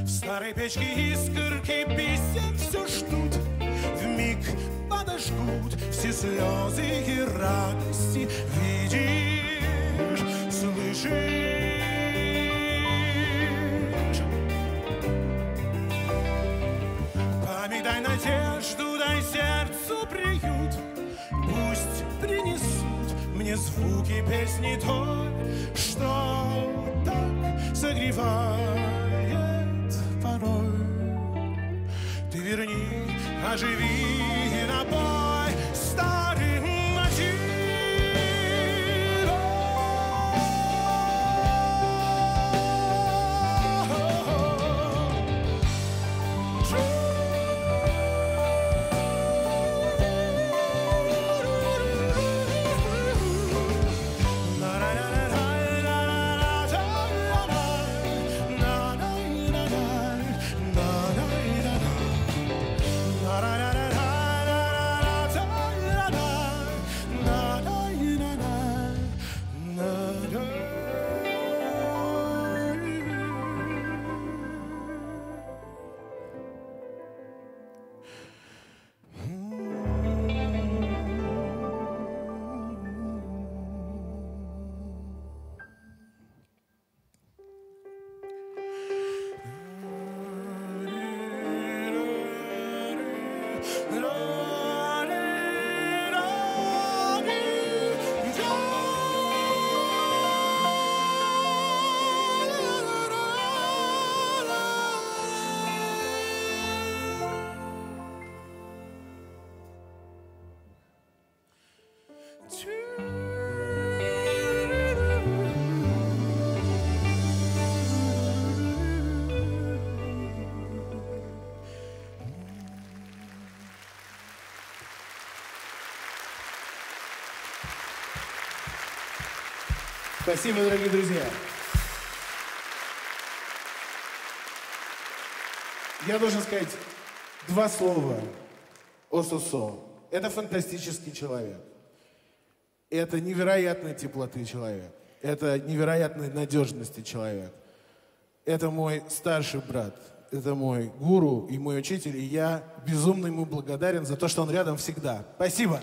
В старой печке искорки писем все ждут, вмиг подожгут все слезы и радости. Видишь, слышишь, память дай, надежду дай, сердцу приют. Пусть принесут мне звуки песни то, что так согревает. Ты верни, оживи и напой старый Спасибо, дорогие друзья. Я должен сказать два слова о Сосо. Это фантастический человек. Это невероятной теплоты человек. Это невероятной надежности человек. Это мой старший брат. Это мой гуру и мой учитель. И я безумно ему благодарен за то, что он рядом всегда. Спасибо.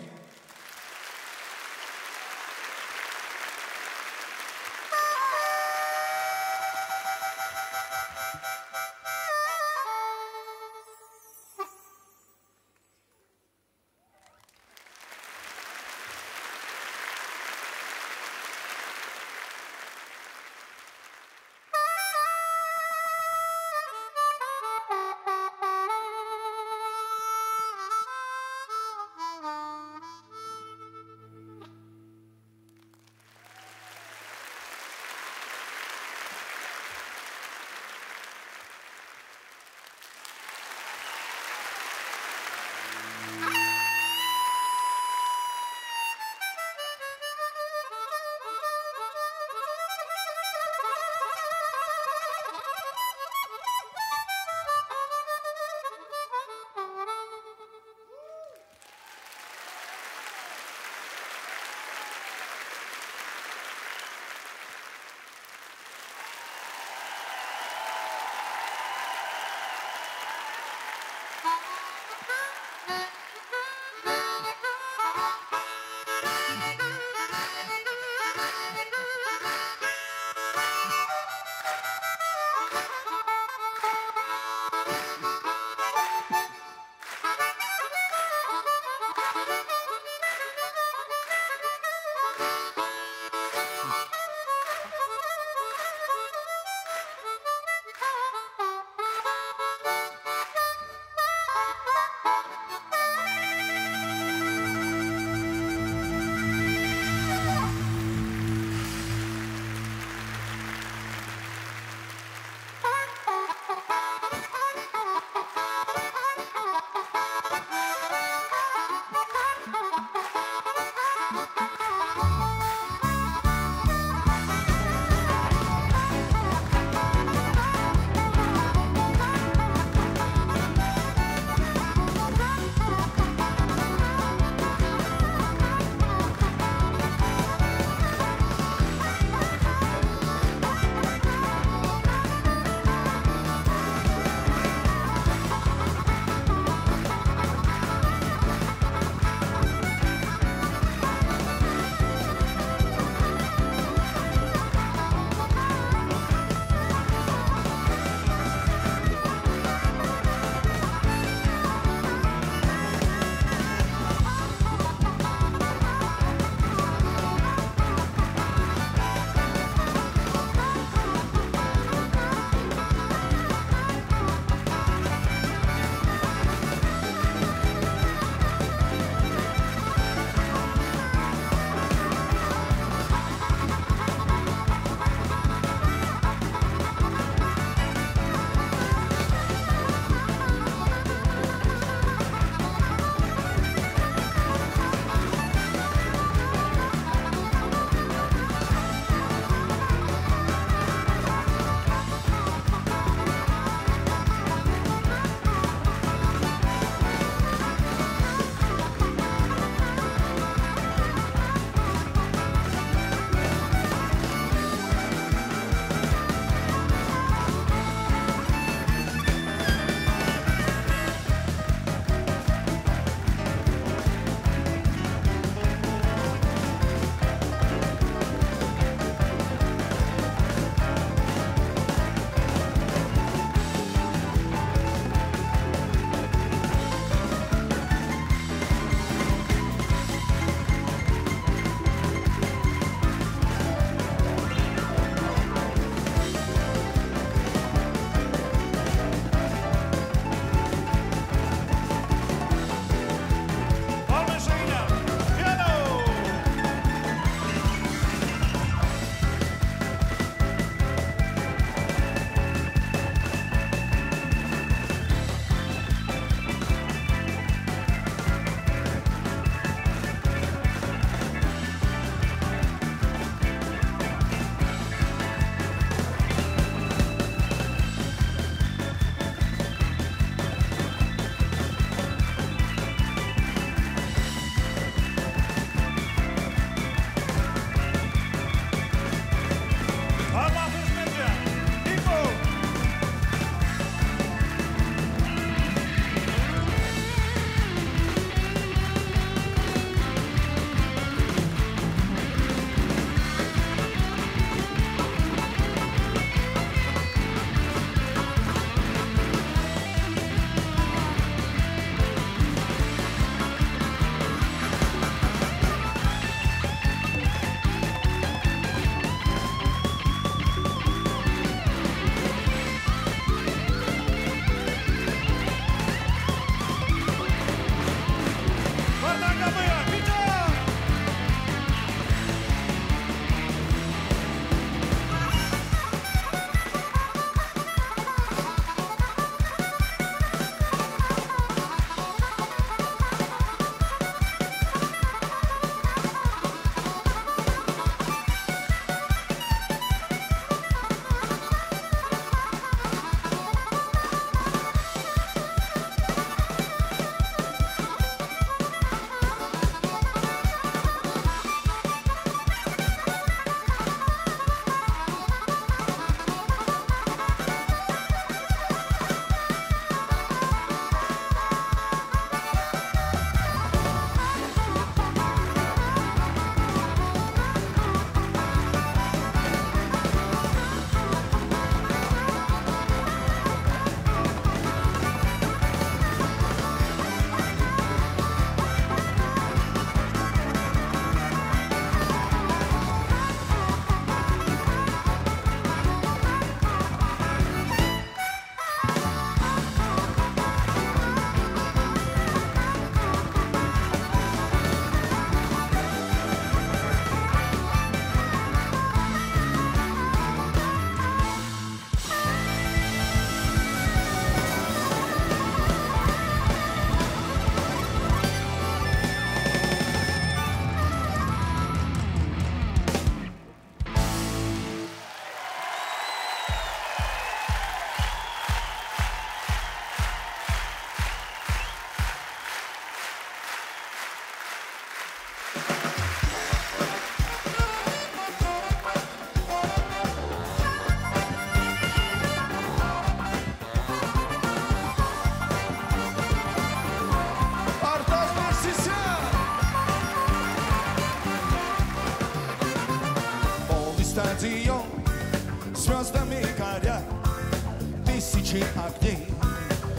стадион звездами горят, тысячи огней,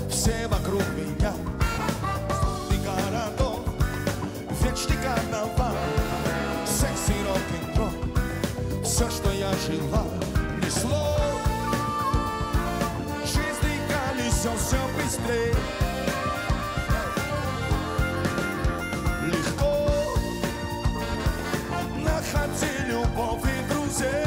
все вокруг меня. Сотни городов, вечный карнавал, секс и рок-н-ролл, все, что я жила, несло. Жизнь колесо все быстрее. Легко находи любовь и друзей.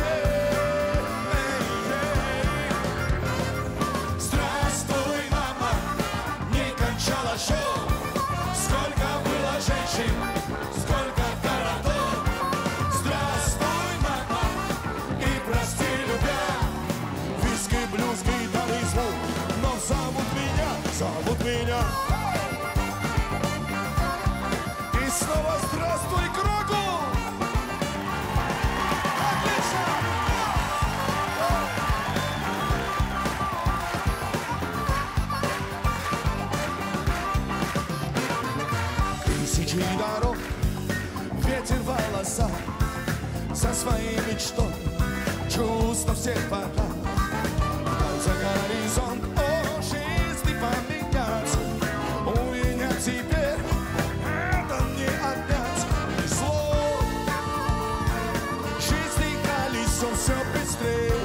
Зовут меня. И снова здравствуй, кругу! Отлично! Тысячи дорог, ветер волоса, за своей мечтой чувства всех пора. За горизонт, о, жизнь поменяется. У меня теперь это не опять везло. Жизнь и колесо все быстрее.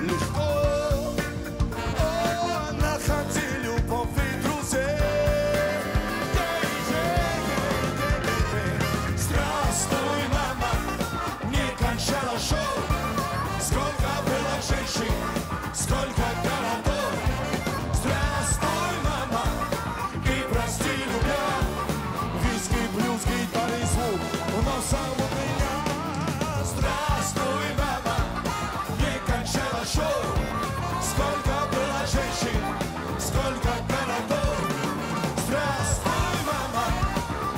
Легко находи любовь и друзей. Здравствуй, мама, не кончала шоу. Сколько было женщин, сколько городов. Здравствуй, мама, и прости, любя. Виски, блюз, гитары, звук, но зовут меня. Здравствуй, мама, не кончала шоу. Сколько было женщин, сколько городов. Здравствуй, мама,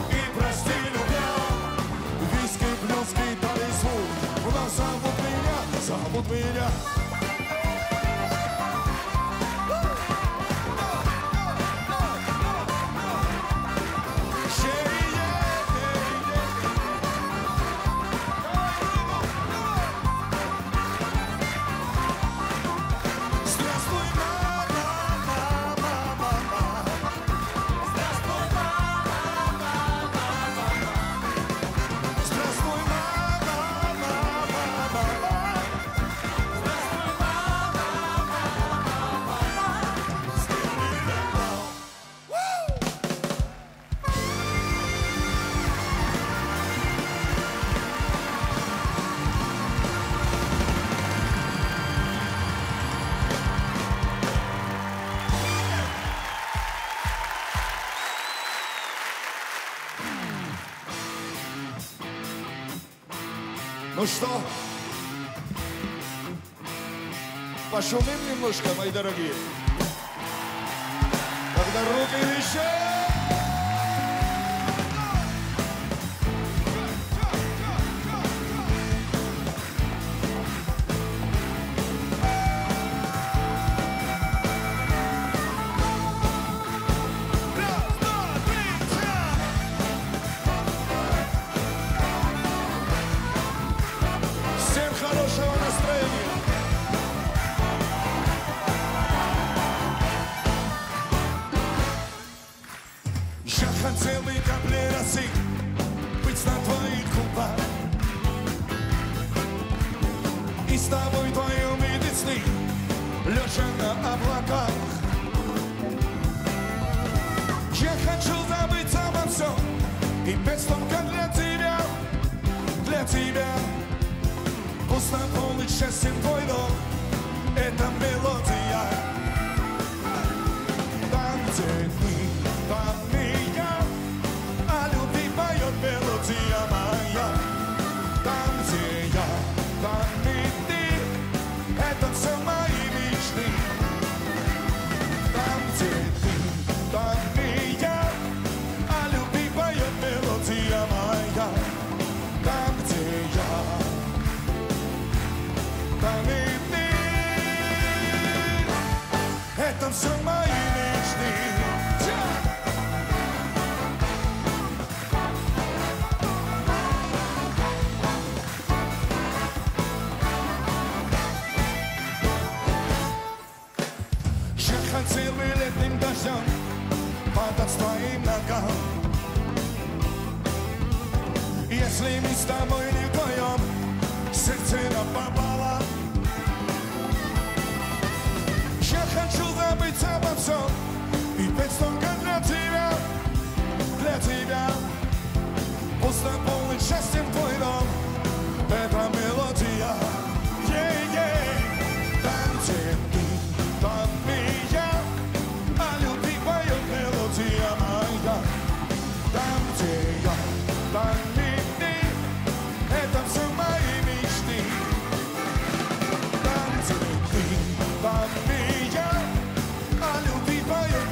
и прости, любя. Виски, блюз, гитары, звук, но зовут меня. Ну что, пошумим немножко, мои дорогие, когда руки дождем падать твоим ногам. Если мы с тобой не вдвоем, сердце напопало. Я хочу забыть обо всем и петь только для тебя, для тебя. Пусть наполнит счастьем твой дом, эта мелодия. Yeah, yeah. Там, где ты, там и я, о любви поет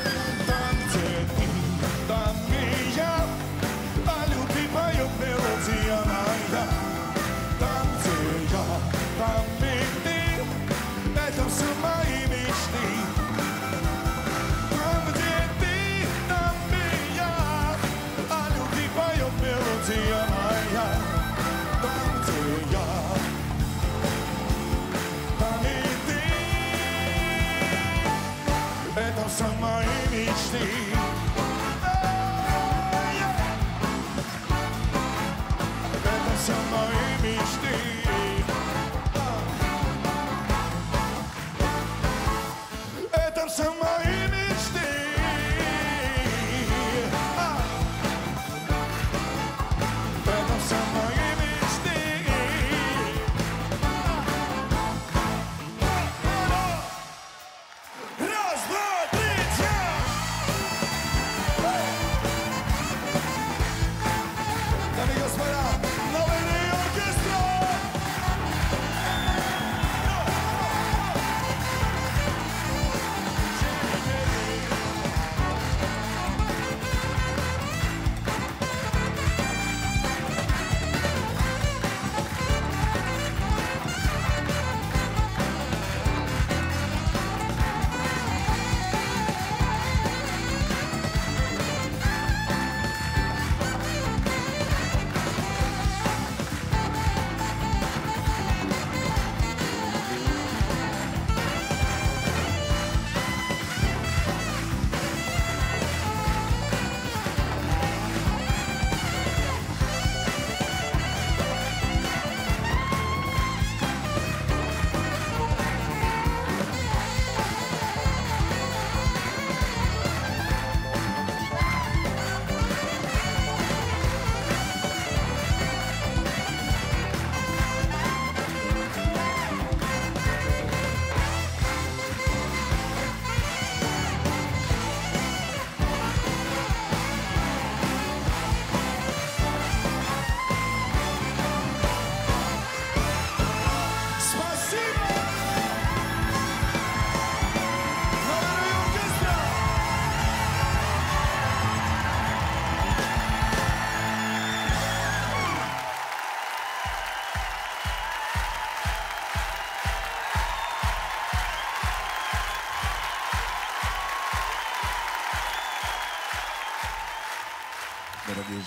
мелодия моя. Там, где я, там и ты, это все мои мечты. Там, где ты, там и я, о любви поет мелодия моя. Там, где я. Это все мои мечты. Это все мои мечты.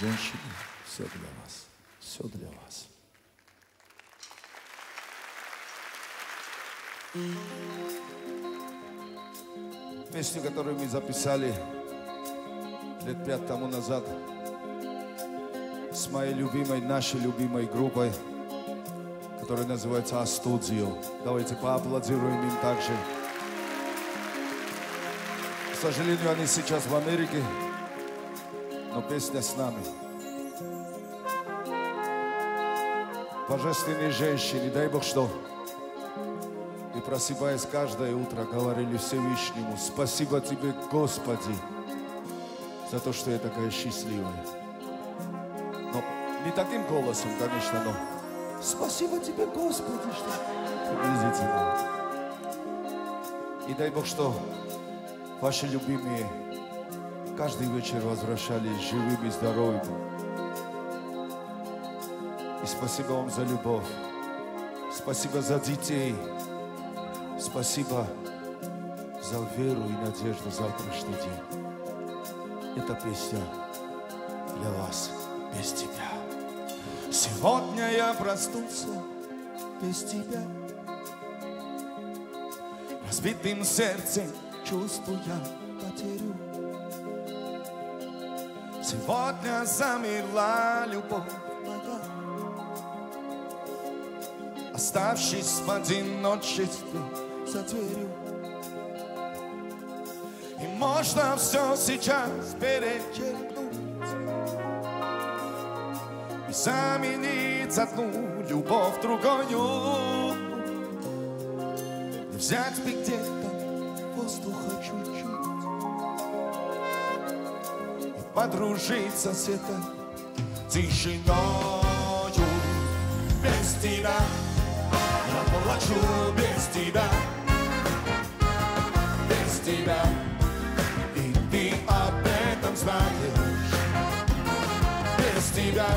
Женщины, все для вас, все для вас. Песню, которую мы записали лет 5 тому назад с моей любимой, нашей любимой группой, который называется «А-Студио». Давайте поаплодируем им также. К сожалению, они сейчас в Америке, но песня с нами. Божественные женщины, дай Бог, что... И просыпаясь каждое утро, говорили Всевышнему: спасибо тебе, Господи, за то, что я такая счастливая. Но не таким голосом, конечно, но спасибо тебе, Господи, что приблизительно. И дай Бог, что ваши любимые каждый вечер возвращались живыми и здоровыми. И спасибо вам за любовь. Спасибо за детей. Спасибо за веру и надежду в завтрашний день. Эта песня для вас, без тебя. Сегодня я проснулся без тебя, разбитым сердцем чувствуя потерю. Сегодня замерла любовь моя, оставшись в одиночестве за дверью. И можно все сейчас перечеркнуть и заменить одну любовь другую. И взять бы где-то воздуха чуть-чуть и подружиться с этой тишиною. Без тебя я плачу, без тебя, без тебя. Без тебя,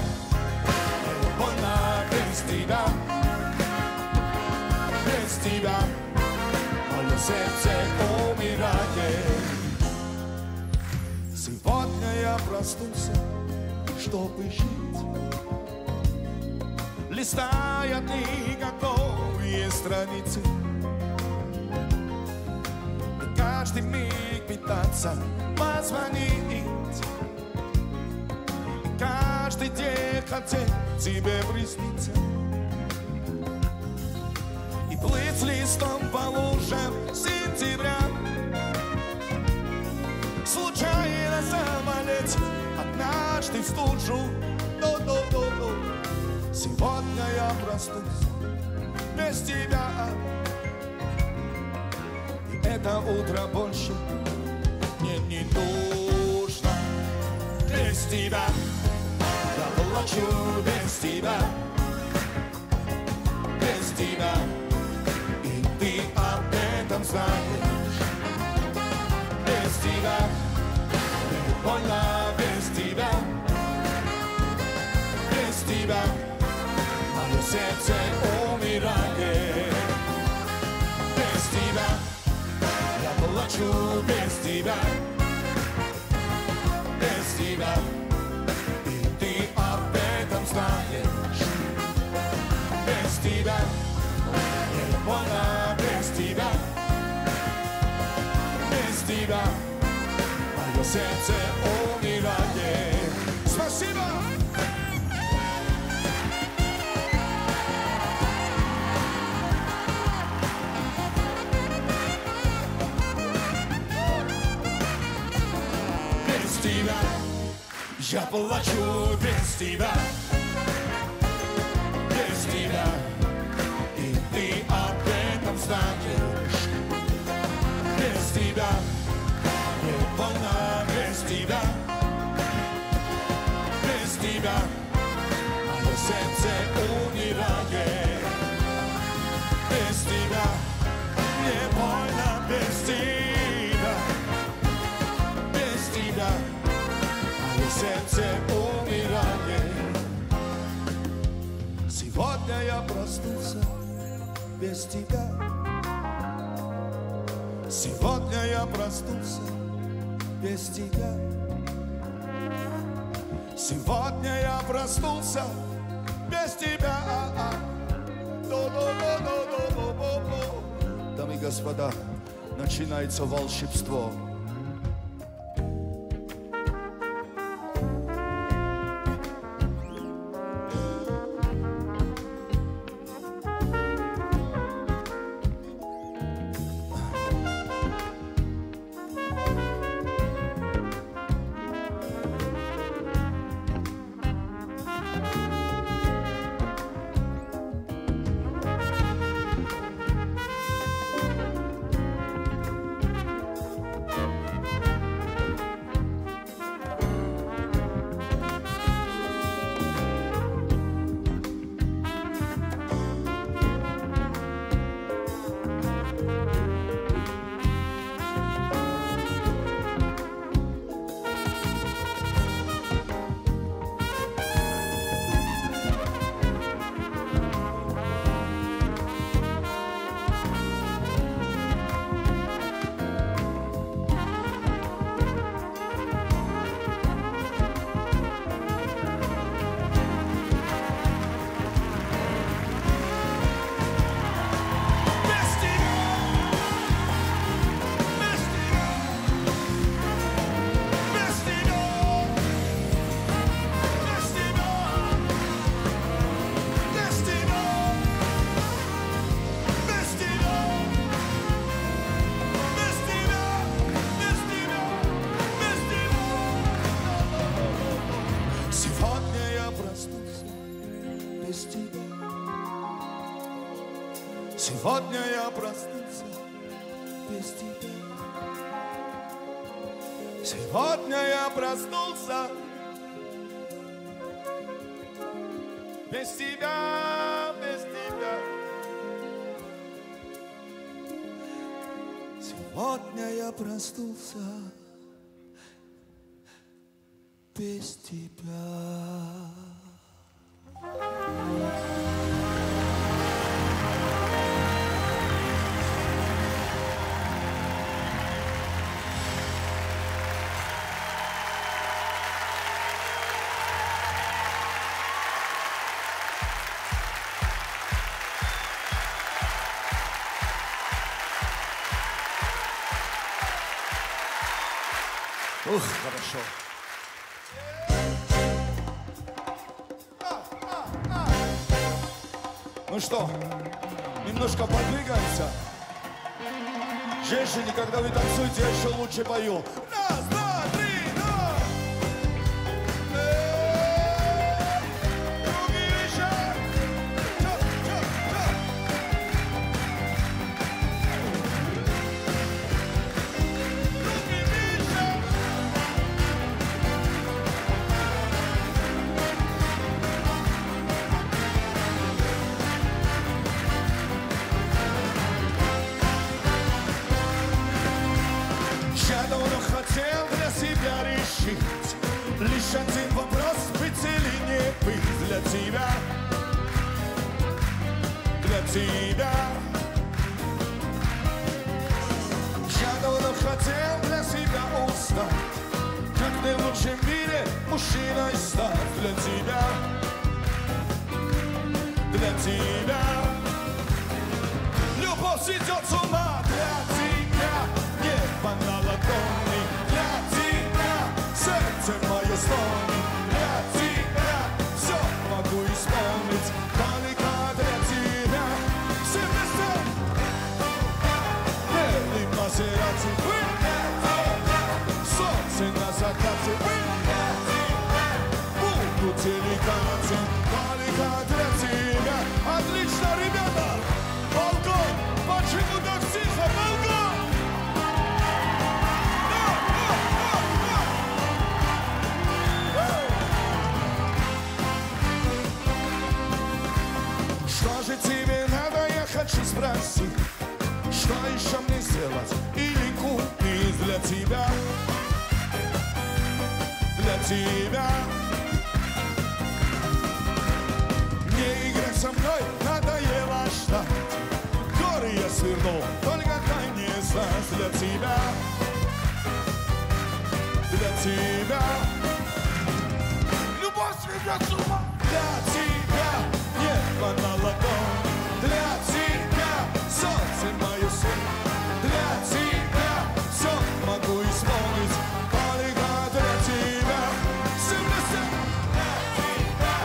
любовь, без тебя, без тебя, мое сердце умирает. Сегодня я проснулся, чтобы жить, листая дни, готовые страницы, и каждый миг питаться, позвонить. Каждый день хотел тебе присниться и плыть листом по лужам сентября. Случайно самолет однажды в стужу. Сегодня я проснулся без тебя, и это утро больше мне не нужно. Без тебя я плачу, без тебя, без тебя, и ты об этом знаешь. Без тебя мне больно, без тебя, без тебя, мое сердце умирает. Без тебя я плачу, без тебя, без тебя. Без тебя, любовь, без тебя, без тебя, мое сердце умирает. Спасибо! Без тебя я плачу, без тебя. И ты об этом знаешь. Без тебя не больно, без тебя, без тебя, мое сердце умирает. Без тебя не больно, без тебя, без тебя, мое сердце умирает. Сегодня я проснулся без тебя. Сегодня я проснулся без тебя. Сегодня я проснулся без тебя. Дамы и господа, начинается волшебство. Сегодня я проснулся без тебя. Сегодня я проснулся без тебя, без тебя. Сегодня я проснулся без тебя. Ух, хорошо. Ну что, немножко подвигаемся. Женщины, когда вы танцуете, я еще лучше пою. Раз, два, три, два. Лишь один вопрос, быть или не быть для тебя, для тебя. Я давно хотел для себя узнать, как ты в лучшем мире мужчиной стать для тебя, для тебя. Любовь идет с ума для тебя, небо на ладони для тебя. Сердце мое стонет для тебя, все могу исполнить, только для тебя. Все вместе, белый Мазерати, вы для тебя, солнце на закате, вы для тебя, буду деликатен, только для тебя. Отлично, ребята, балкон, почему так тихо, балкон? Что же тебе надо, я хочу спросить, что еще мне сделать или купить для тебя, для тебя? Не играть со мной, надоело ждать, горы я свернул, только конец для тебя, для тебя. Любовь сведет с ума для тебя. Небо на ладони для тебя, солнце мое сын для тебя, все могу исполнить, только для тебя. Все вместе для тебя,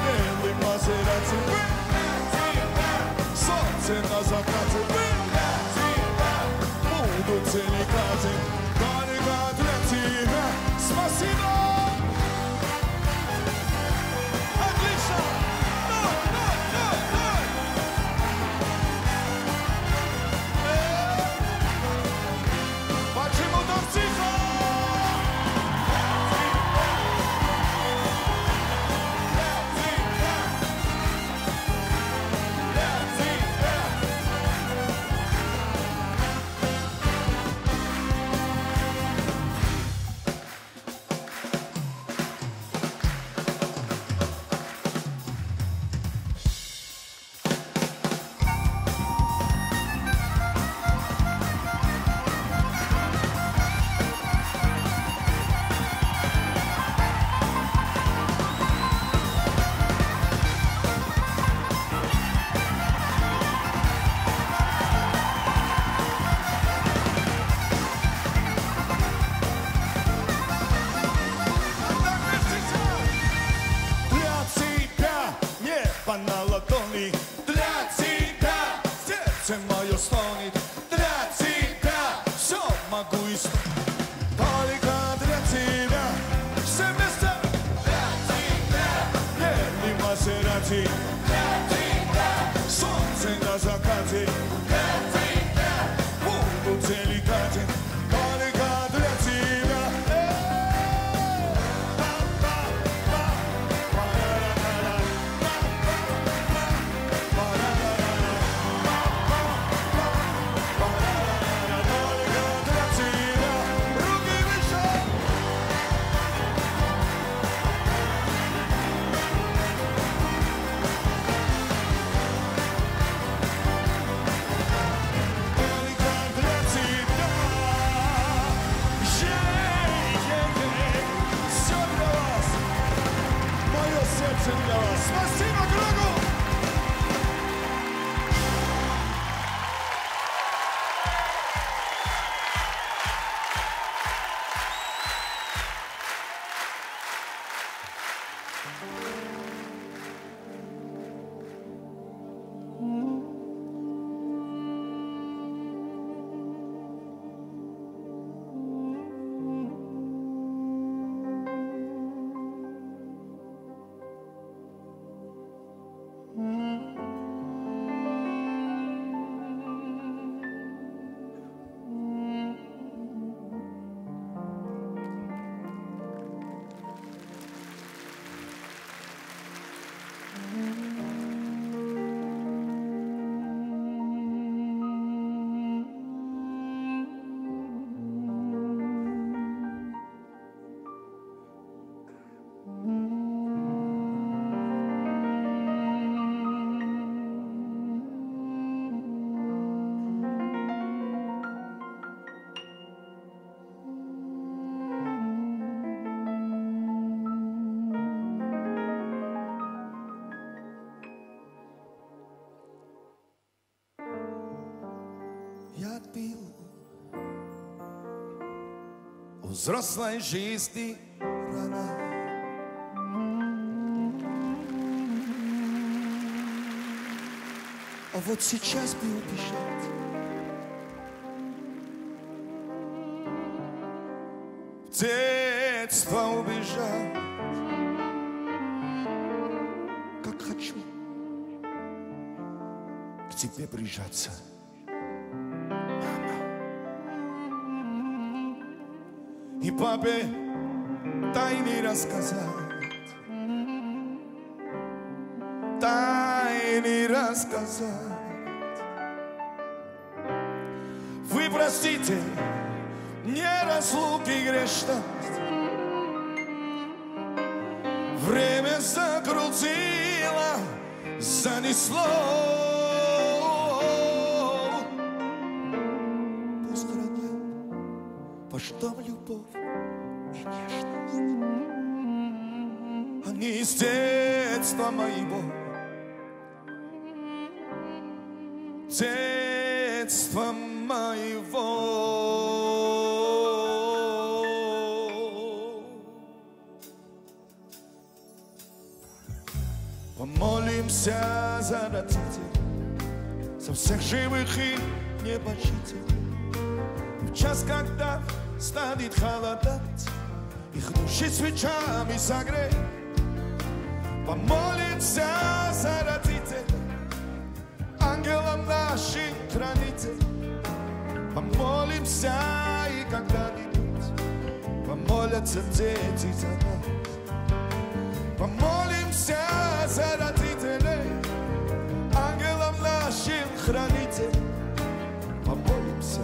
белый Мазерати, для тебя, солнце на закате, для тебя, буду деликатен, только для тебя. Спасибо. Отлично. Для тебя, солнце на закате. закате. Буду деликатен, только для тебя. Спасибо, Грогу! Взрослой жизни рана. А вот сейчас бы убежать, в детство убежать, как хочу к тебе прижаться. И папе тайны рассказать, тайны рассказать. Вы простите, не разлуки грешность. Время закрутило, занесло. Там любовь и нежность. Они из детства моего, детства моего. Помолимся за родителей, за всех живых и непочителей. В час, когда станет холодать, их души свечами согрей. Помолимся за родителей, ангелам наших хранителей. Помолимся, и когда-нибудь помолятся дети за нас. Помолимся за родителей, ангелам нашим хранителей. Помолимся,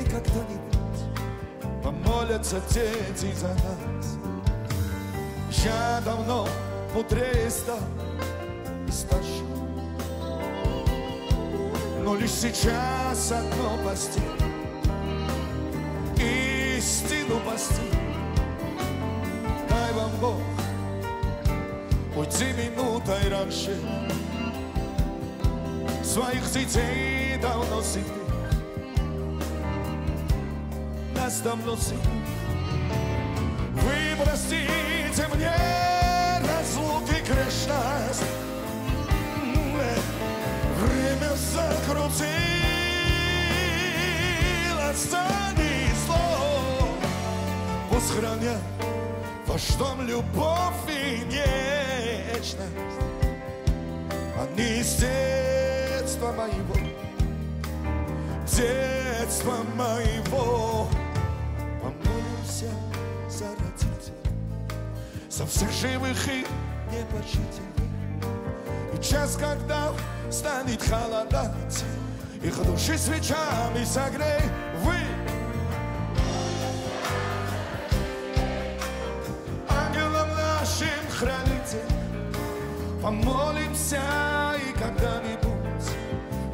и когда-нибудь помолятся дети за нас. Я давно мудрее стал и старше, но лишь сейчас одно постиг, истину постиг. Дай вам Бог уйти минутой раньше, своих детей давно сидит. Давно сын. Вы простите мне разлуки грешность. Время закрутилось, занесло. Пусть хранят ваш дом любовь и нежность. Они с детства детства моего, помолимся за родителей, за всех живых и непочителей. И час, когда станет холодать, их души свечами согрей. Вы, ангелом нашим хранитель, помолимся, и когда-нибудь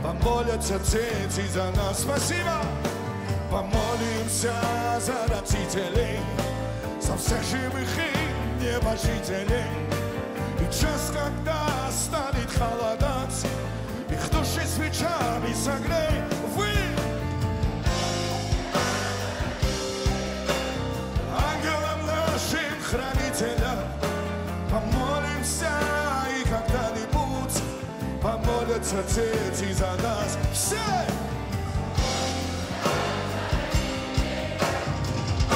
помолятся дети за нас. Спасибо! Помолимся за родителей, за всех живых и небожителей. И час, когда станет холодать, их души свечами согрей. Вы, ангелом нашим хранителям, помолимся, и когда-нибудь помолятся дети за нас. Все!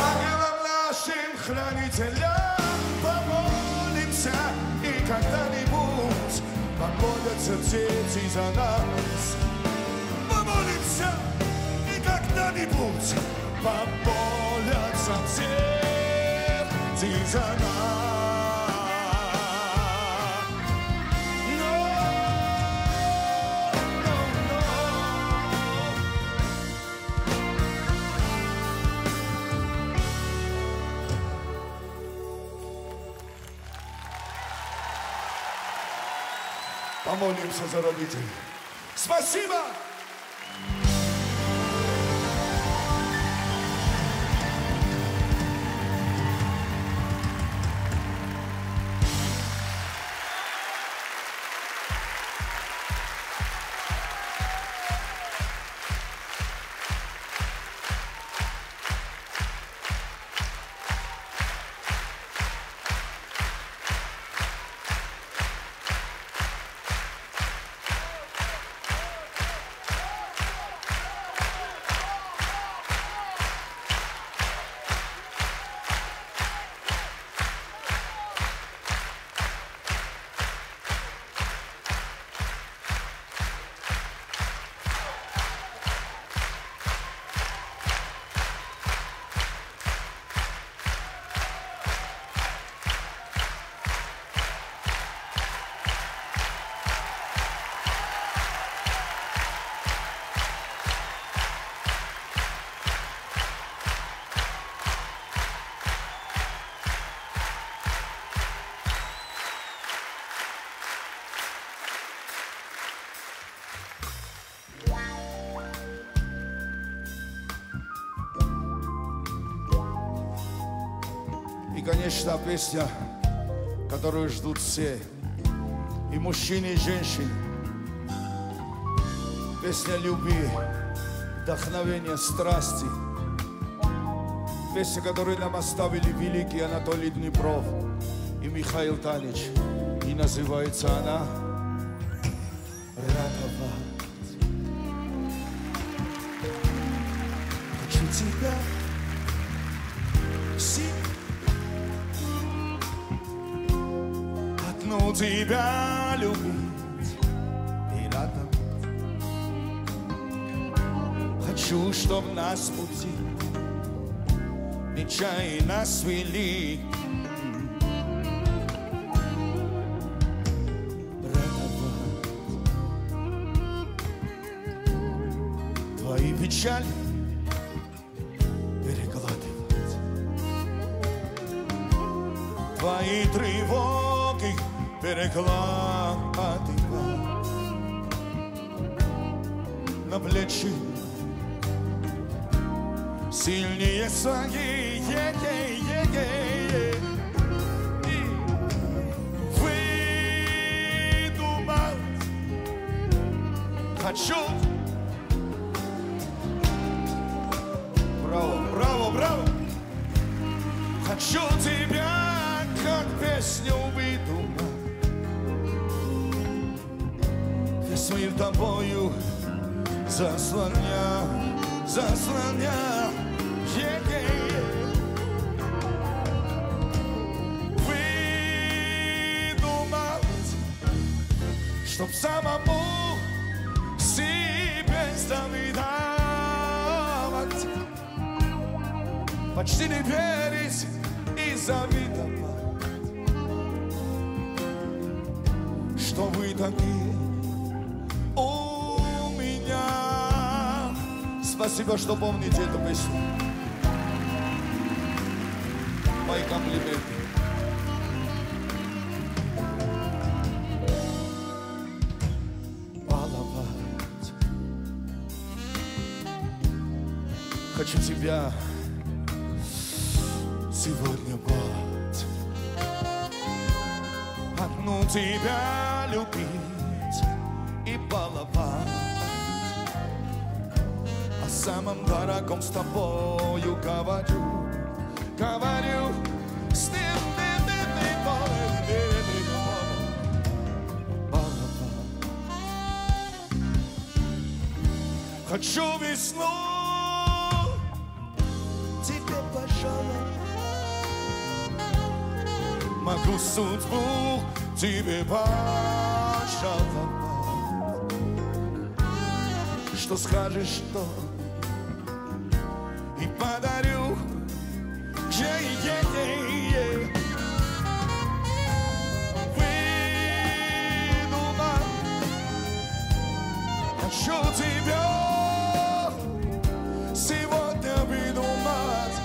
Ангелом нашим хранителям помолимся, и когда-нибудь помолятся дети за нас. Помолимся, и когда-нибудь помолятся дети за нас. Помолимся за родителей. Спасибо! Конечно, песня, которую ждут все, и мужчины, и женщины. Песня любви, вдохновения, страсти. Песня, которую нам оставили великие Анатолий Днепров и Михаил Танич. И называется она «Раковать». Хочу тебя тебя любить и радовать. Хочу, чтоб нас пути нечаянно свели. Радовать. Твои печали перекладывать. Твои тревоги перекладывать на плечи сильнее свои. И выдумать хочу. Браво, браво, браво. Хочу тебя, как песню, выдумать. Мир тобою заслоня, заслоня. Выдумать, чтоб самому завидовать, почти не верить и завидовать, что вы такие у меня. Спасибо, что помните эту песню. Мои комплименты. Хочу тебя сегодня быть, одну тебя любить и баловать, о самом дорогом с тобою говорю, говорю. С ним баловать. Хочу весну. Могу судьбу тебе пожаловать. Что скажешь, что и подарю. Выйду на... Хочу тебя сегодня выдумать.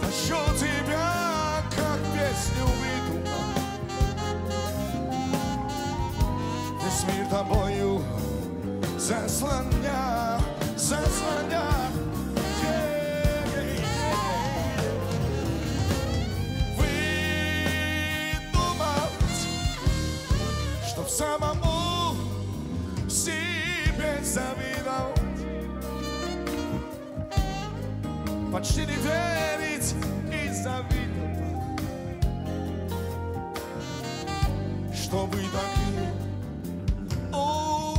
Хочу тебя весь мир тобою заслоня, заслоня. Выдумать, чтоб самому себе завидовать, почти не верить и завидовать, что вы такие у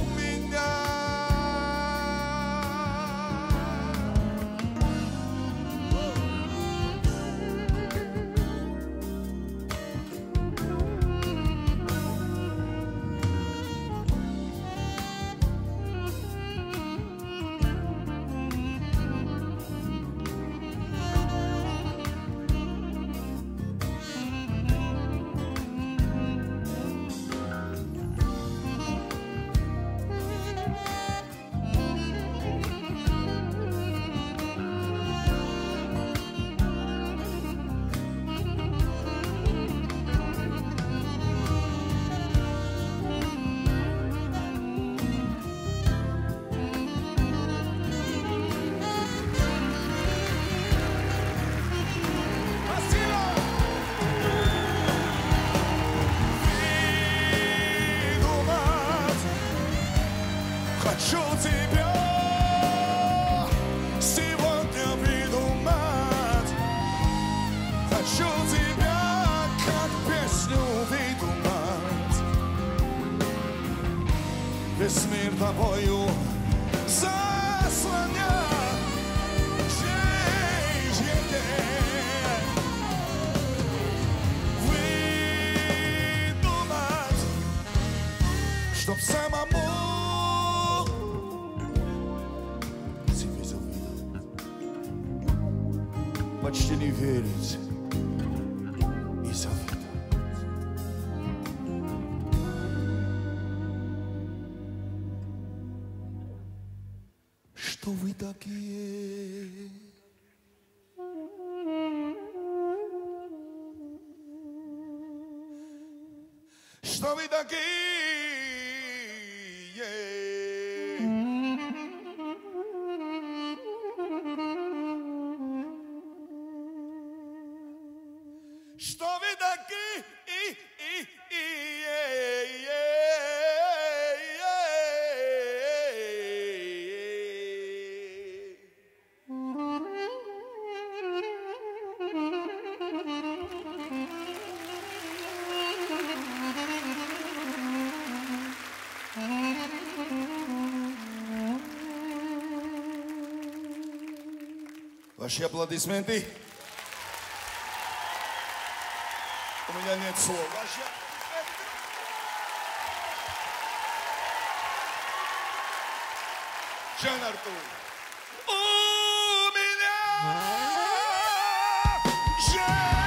Ваши аплодисменты. У меня нет слов. Ваши аплодисменты. Жан Артур. У меня женщины.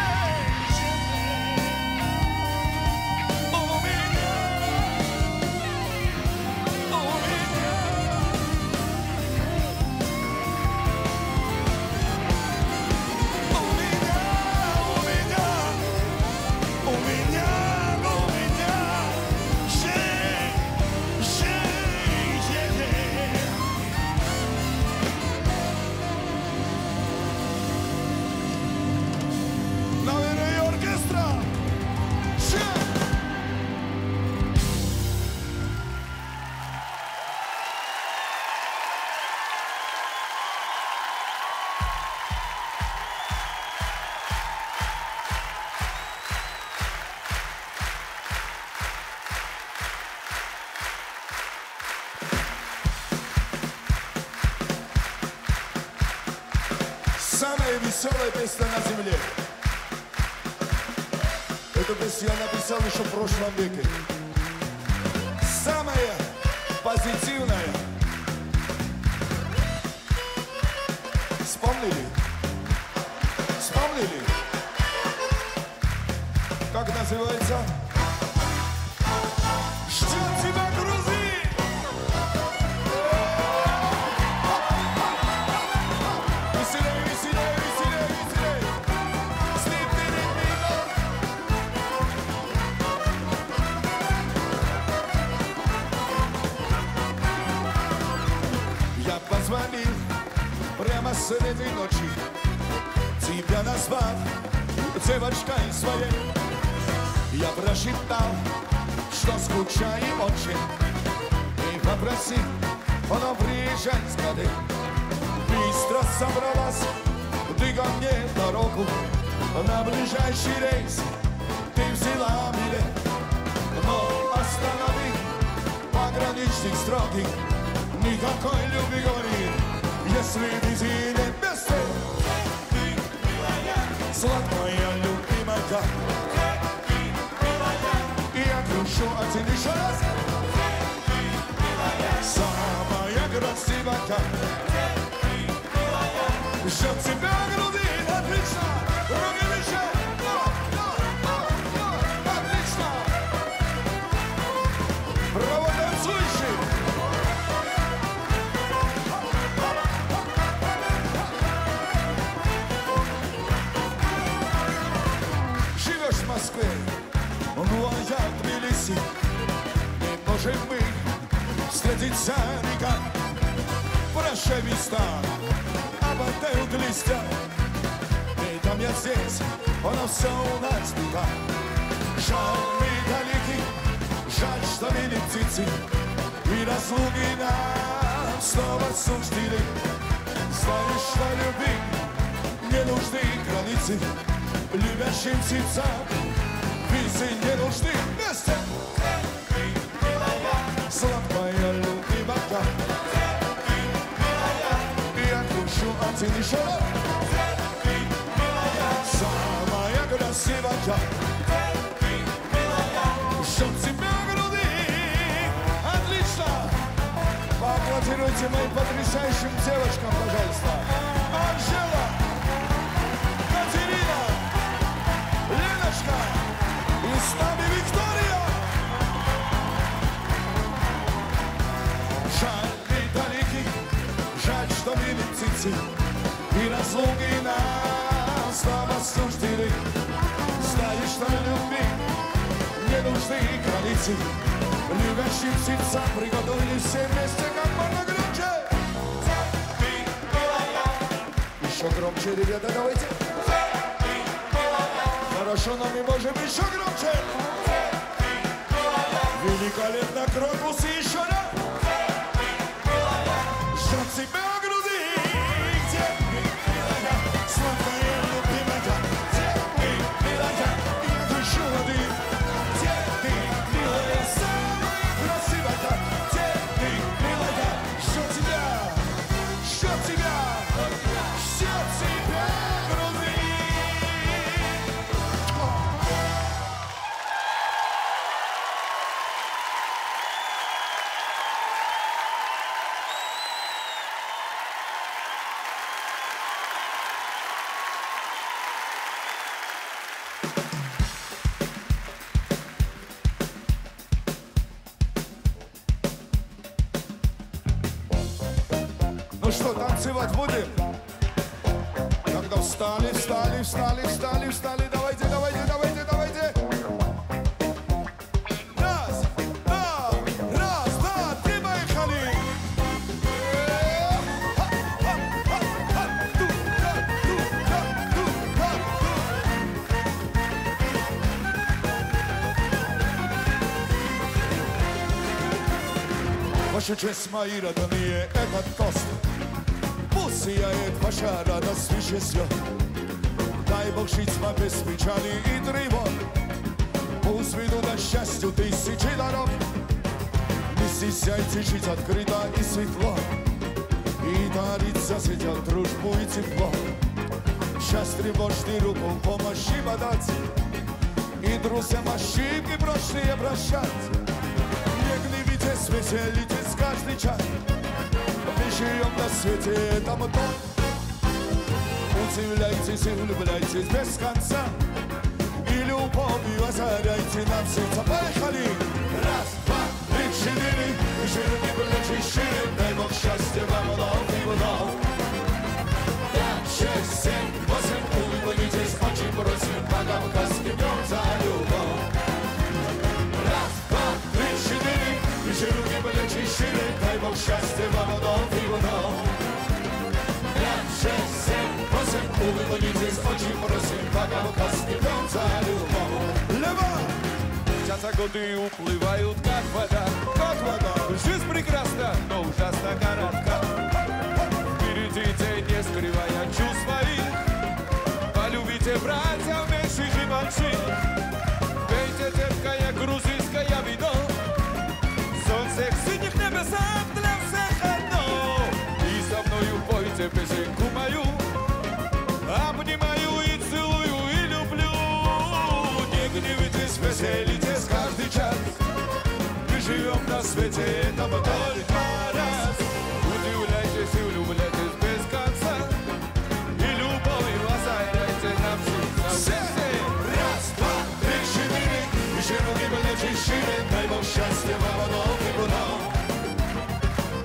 Веселая песня на земле. Эту песню я написал еще в прошлом веке. Самая позитивная. Вспомнили? Вспомнили? Как называется? Ждет тебя Грузия! Звонил прямо среди ночи, тебя назвал девочкой своей. Я прочитал, что скучаю очень, и попросил она приезжать скорее. Быстро собралась, ты ко мне дорогу, на ближайший рейс ты взяла билет. Но остановил пограничник строгий, никакой любви, говорит, если вези небесы. Ты милая, сладкая, любимая, ты милая, и я кручу один еще раз. Ты милая, самая красивая, ты милая, ждет тебя груди, отлично, руки выше, отлично. Браво, танцующий! Ну а я в Тбилиси, не можем мы встретиться никак. Прощай, места обдают листья, и там я здесь, она все у нас была. Жаль, мы далеки, жаль, что мы не птицы, и разлуки нам снова суждены. Знаешь, что любви не нужны границы, любящим сердцам визы не нужны вместе. Ты милая, сладкая, любимая, ты милая, и я кручу один еще раз. Ты милая, самая красивая, ты милая, чтоб тебя груди. Отлично! Поаплодируйте моим потрясающим девочкам, пожалуйста. Анжела, Катерина, Леночка. И с нами Виктория! Жаль, мы далеки, жаль, что мы не птицы, и разлуки нам снова суждены. Знаешь, что любви не нужны границы, любящим сердцам приготовили все вместе, как можно громче. Ты милая. Еще громче, ребята, давайте. Хорошо, но мы можем еще громче. Великолепно, корпус и еще раз. Ждет тебя в груди. Где ты, милая? Сладкая, любимая. Где ты, милая? Я дышу воды. Где ты, милая? Самая красивая. Где ты, милая? Ждет тебя. Ждет тебя. Ждет тебя в груди. что, танцевать будем? Тогда встали, встали, встали, встали, встали. Давайте, давайте, давайте, давайте. Раз, два, раз, два, три, поехали. Ваша честь, мои родные, этот тост пусть сияет ваша радость свечестью. Дай Бог жить вам без печали и тревог. Пусть ведут на счастью тысячи дорог. Не стесняйте жить открыто и светло. И дарить соседям дружбу и тепло. Счастье можно руку помощи подать. И друзьям ошибки прошлые прощать. Веселитесь каждый час. Мы живем на свете, это мы дом. Удивляйтесь и влюбляйтесь без конца. И любовью озаряйте нам сердца. Поехали! Раз, два, три, четыре. Жиры не плечи шире. Дай Бог счастья вам вновь и вновь. 5, 6, 7, 8. Улыбнитесь, очень просим. Пока мы каскнем за любовь. Раз, два, три, четыре. Руки плечи шире, дай Бог счастья вам вновь и вновь. 5, 6, 7, 8, улыбнитесь, очень просим, пока мы каскнем за любовь. Леван! Часа годы уплывают, как вода, как вода. Жизнь прекрасна, но ужасно коротка. Впереди день, не скрывая чувств своих. Полюбите, братья, меньших и больших. Пейте терпкое грузинское вино. Солнце в синих небесах для всех одно. И со мною пойте песенку мою. Обнимаю и целую и люблю. Не гневитесь, веселитесь каждый час. Мы живем на свете, это мы только раз. Удивляйтесь и влюбляйтесь без конца. И любовью озаряйте нам сердца. Раз, два, три, четыре. Ищи руки, плечи шире. Дай Бог счастья вам вновь.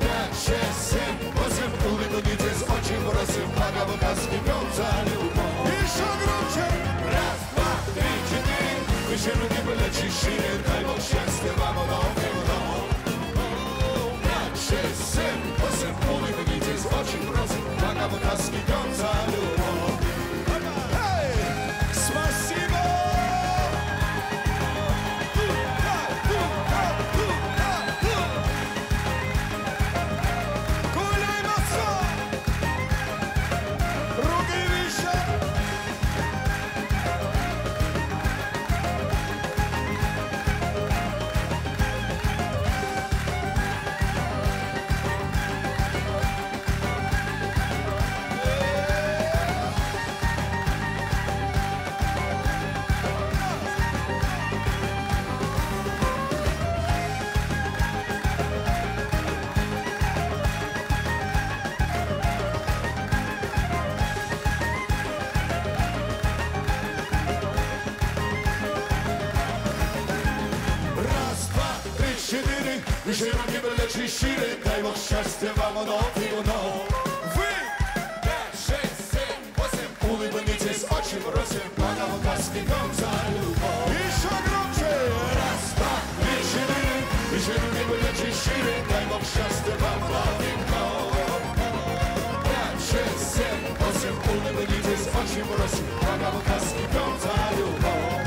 5, 6, 7, 8, улыбнитесь, очень просим, пока мы каскнем за любовь. Еще громче! Раз, два, три, четыре. Выше руки, плечи шире, дай Бог счастья вам вновь и вновь. 5, 6, 7, 8, улыбнитесь, очень просим, пока мы каскнем за любовь. Дай Бог счастья вам вновь и вновь. Вы! 5, 6, 7, 8. Улыбнитесь, очень просим, пока мы каскнем за любовь. Еще громче! Раз, два, три, четыре. И широки плечи шире. Дай Бог счастья вам вновь и вновь. 5, 6, 7, 8. Улыбнитесь, очень просим, пока мы каскнем за любовь.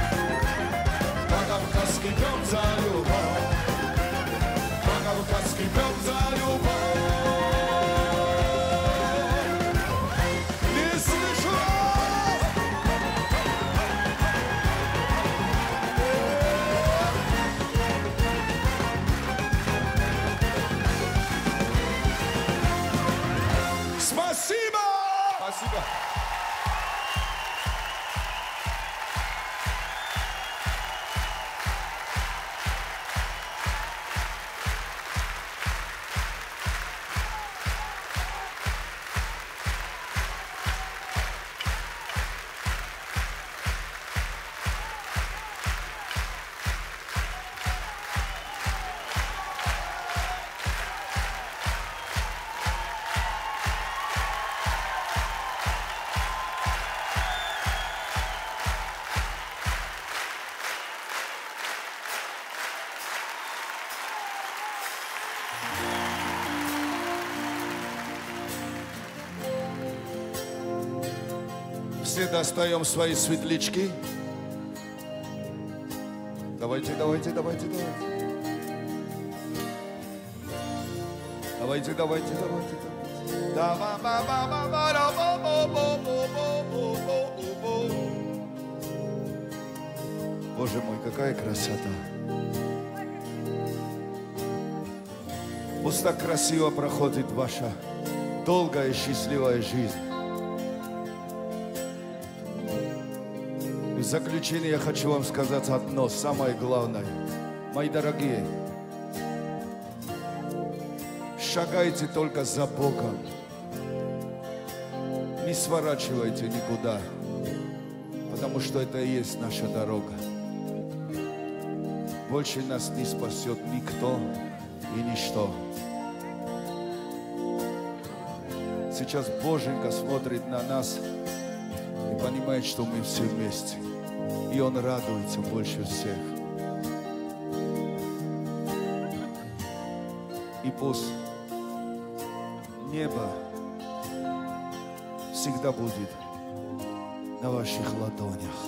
Пока мы каскнем за любовь. Как скипел за любовь. Все достаем свои светлячки. Давайте. Боже мой, какая красота. Пусть так красиво проходит ваша долгая счастливая жизнь. И в заключение я хочу вам сказать одно, самое главное. Мои дорогие, шагайте только за Богом. Не сворачивайте никуда, потому что это и есть наша дорога. Больше нас не спасет никто и ничто. Сейчас Боженька смотрит на нас и понимает, что мы все вместе. И Он радуется больше всех. И пусть небо всегда будет на ваших ладонях.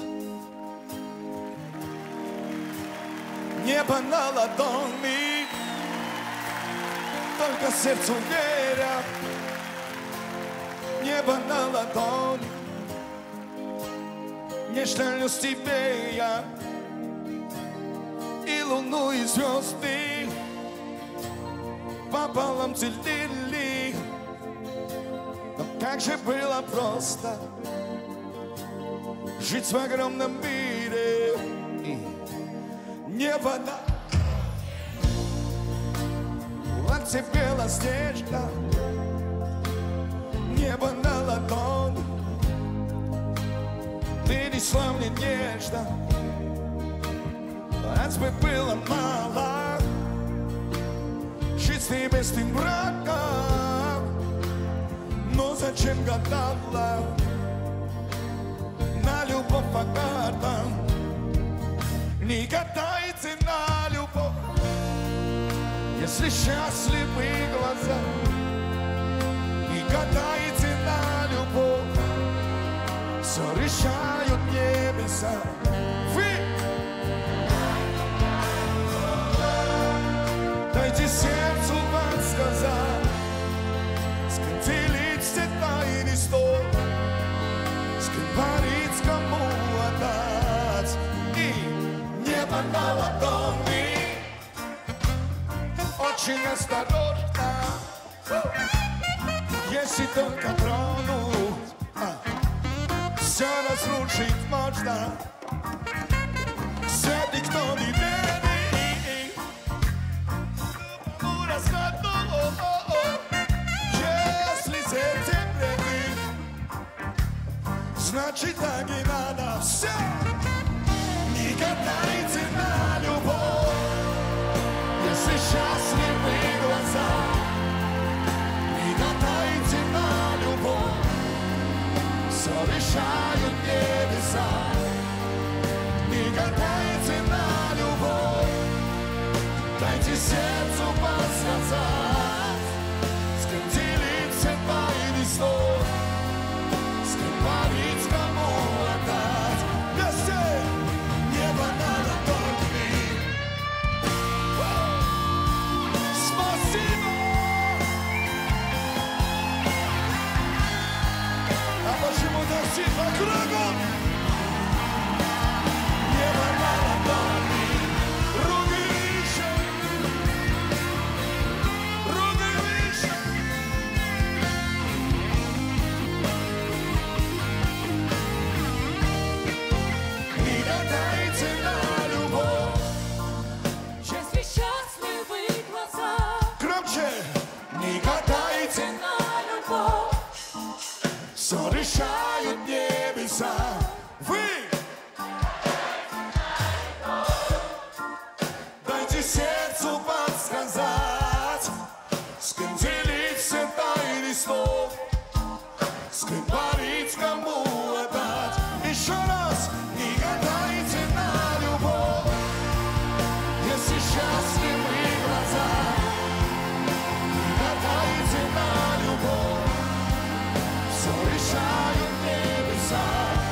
Небо на ладони, только сердцу веря. Небо на ладони, нежно с тебе я. И луну, и звезды пополам делили. Но как же было просто жить в огромном мире. Небо на ладони, белоснежно. Небо на ладони, ты несла мне нежно. Раз бы было мало жить с небесным браком, но зачем гадала на любовь по картам? Не гадайте на любовь, если счастливы глаза. Не гадайте на любовь, все решают небеса. Вы дайте сердцу подсказать, скрыть все тайны сто, скрыть кому отдать. Небо на ладони, очень осторожно, если только тронуть, все разрушить можно, все никто не верит, если сердце вредит, значит так и надо все. Не гадайте на любовь, если счастливы глаза. Не гадайте на любовь, все решают небеса. Не гадайте на любовь, дайте сердцу подсказать, с кем делить все твои весной, с кем парить кому отдать. Почему-то вокруг небо на ладони, руки выше, руки выше. Не гадайте на любовь, если счастливы глаза. Громче! Не гадайте на любовь, все решают небеса. Вы дайте сердцу подсказать, с кем делить все тайны слов, с кем парить, кому отдать. Еще раз! Не гадайте на любовь, если счастливы глаза. Не гадайте на любовь, все решают небеса.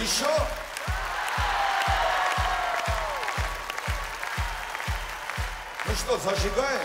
Еще? Ну что, зажигаем?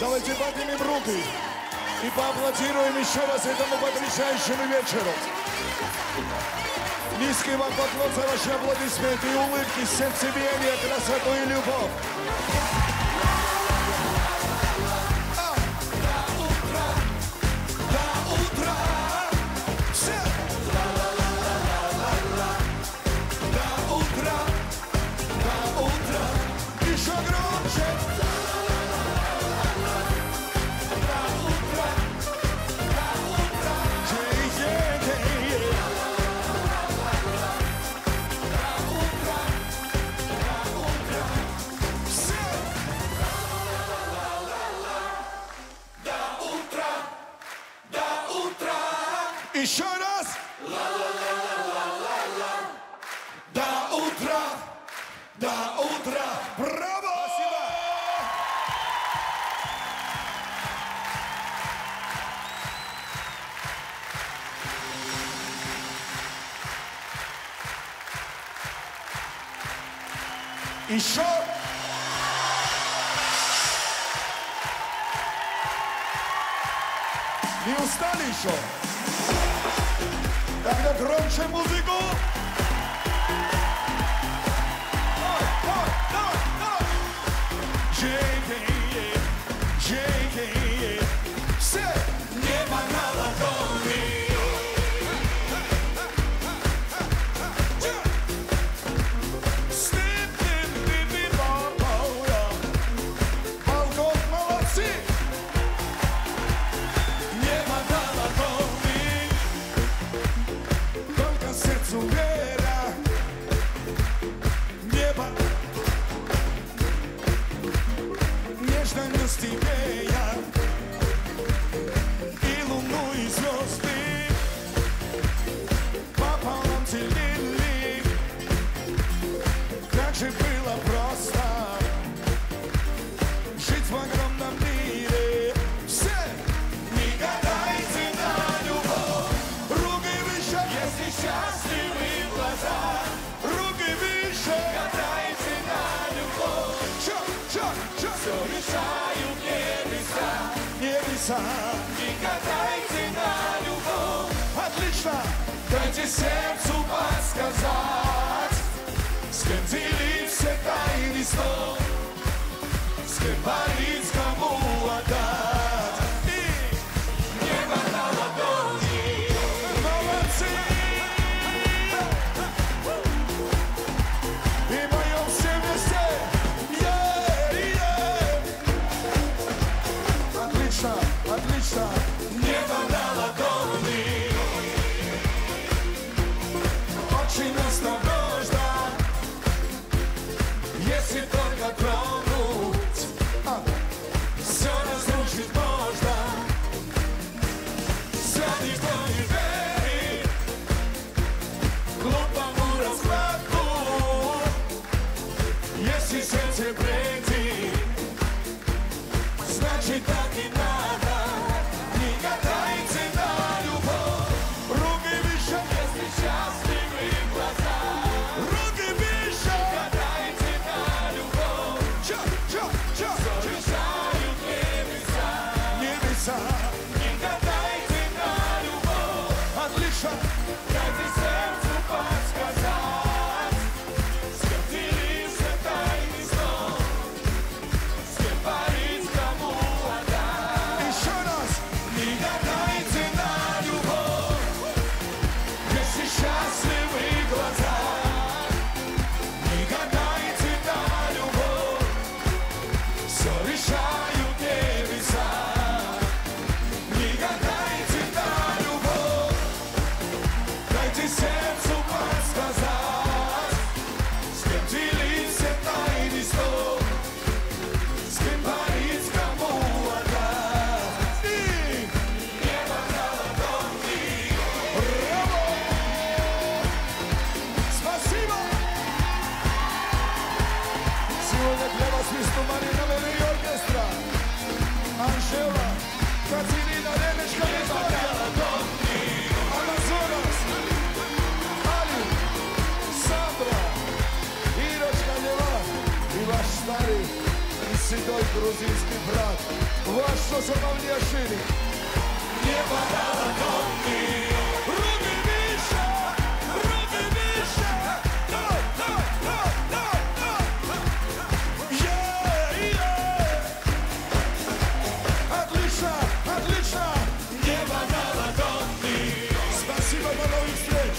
Давайте поднимем руки и поаплодируем еще раз этому потрясающему вечеру. Низкий вам поклон за ваши аплодисменты и улыбки, сердцебиение, красоту и любовь. Еще! Не устали еще? Тогда громче музыку! Нежно нес тебе я и луну, и звезды. сердца. Не гадайте на любовь. Отлично. Дайте сердцу подсказать. Скрыли все тайны снов. Скрывались, кому отдать. И небо на ладони. Молодцы. Небо на ладони. Очень осторожно. Если только тронуть, все разрушить можно. Все никто не верит глупому раскладку. Если сердце бредит, значит так и надо. Гадайте на любовь. Руки выше, если счастливы глаза. Руки выше. Гадайте на любовь. Все решают небеса. Не гадайте на любовь. Отлично. Дайте сердцу подсказать. Скрыли все тайны снов. Скрывались, кому отдать. Еще раз. Не гадайте на любовь, если счастливы глаза. Не гадайте на любовь, все решают небеса. Не гадайте на любовь, дайте сердцу подсказать. С кем делить все тайны снов, с кем парить, кому отдать. И небо на ладони. Спасибо! Сегодня для вас выступает Марина Велия оркестра. Анжела, Катерина, Леночка, Небо на ладони. Амазонос, Али, Сандра, Ирочка, Леван и ваш старый и седой грузинский брат, ваш Сосо Павлиашвили. Небо на ладони. Руки выше, руки выше. Давай, давай, давай, давай, давай. Отлично, отлично. Небо на ладони. Спасибо, до новых встреч.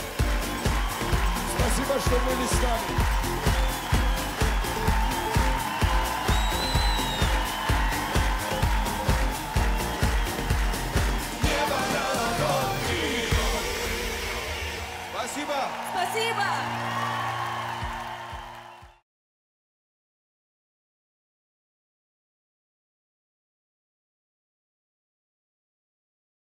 Спасибо, что были с нами.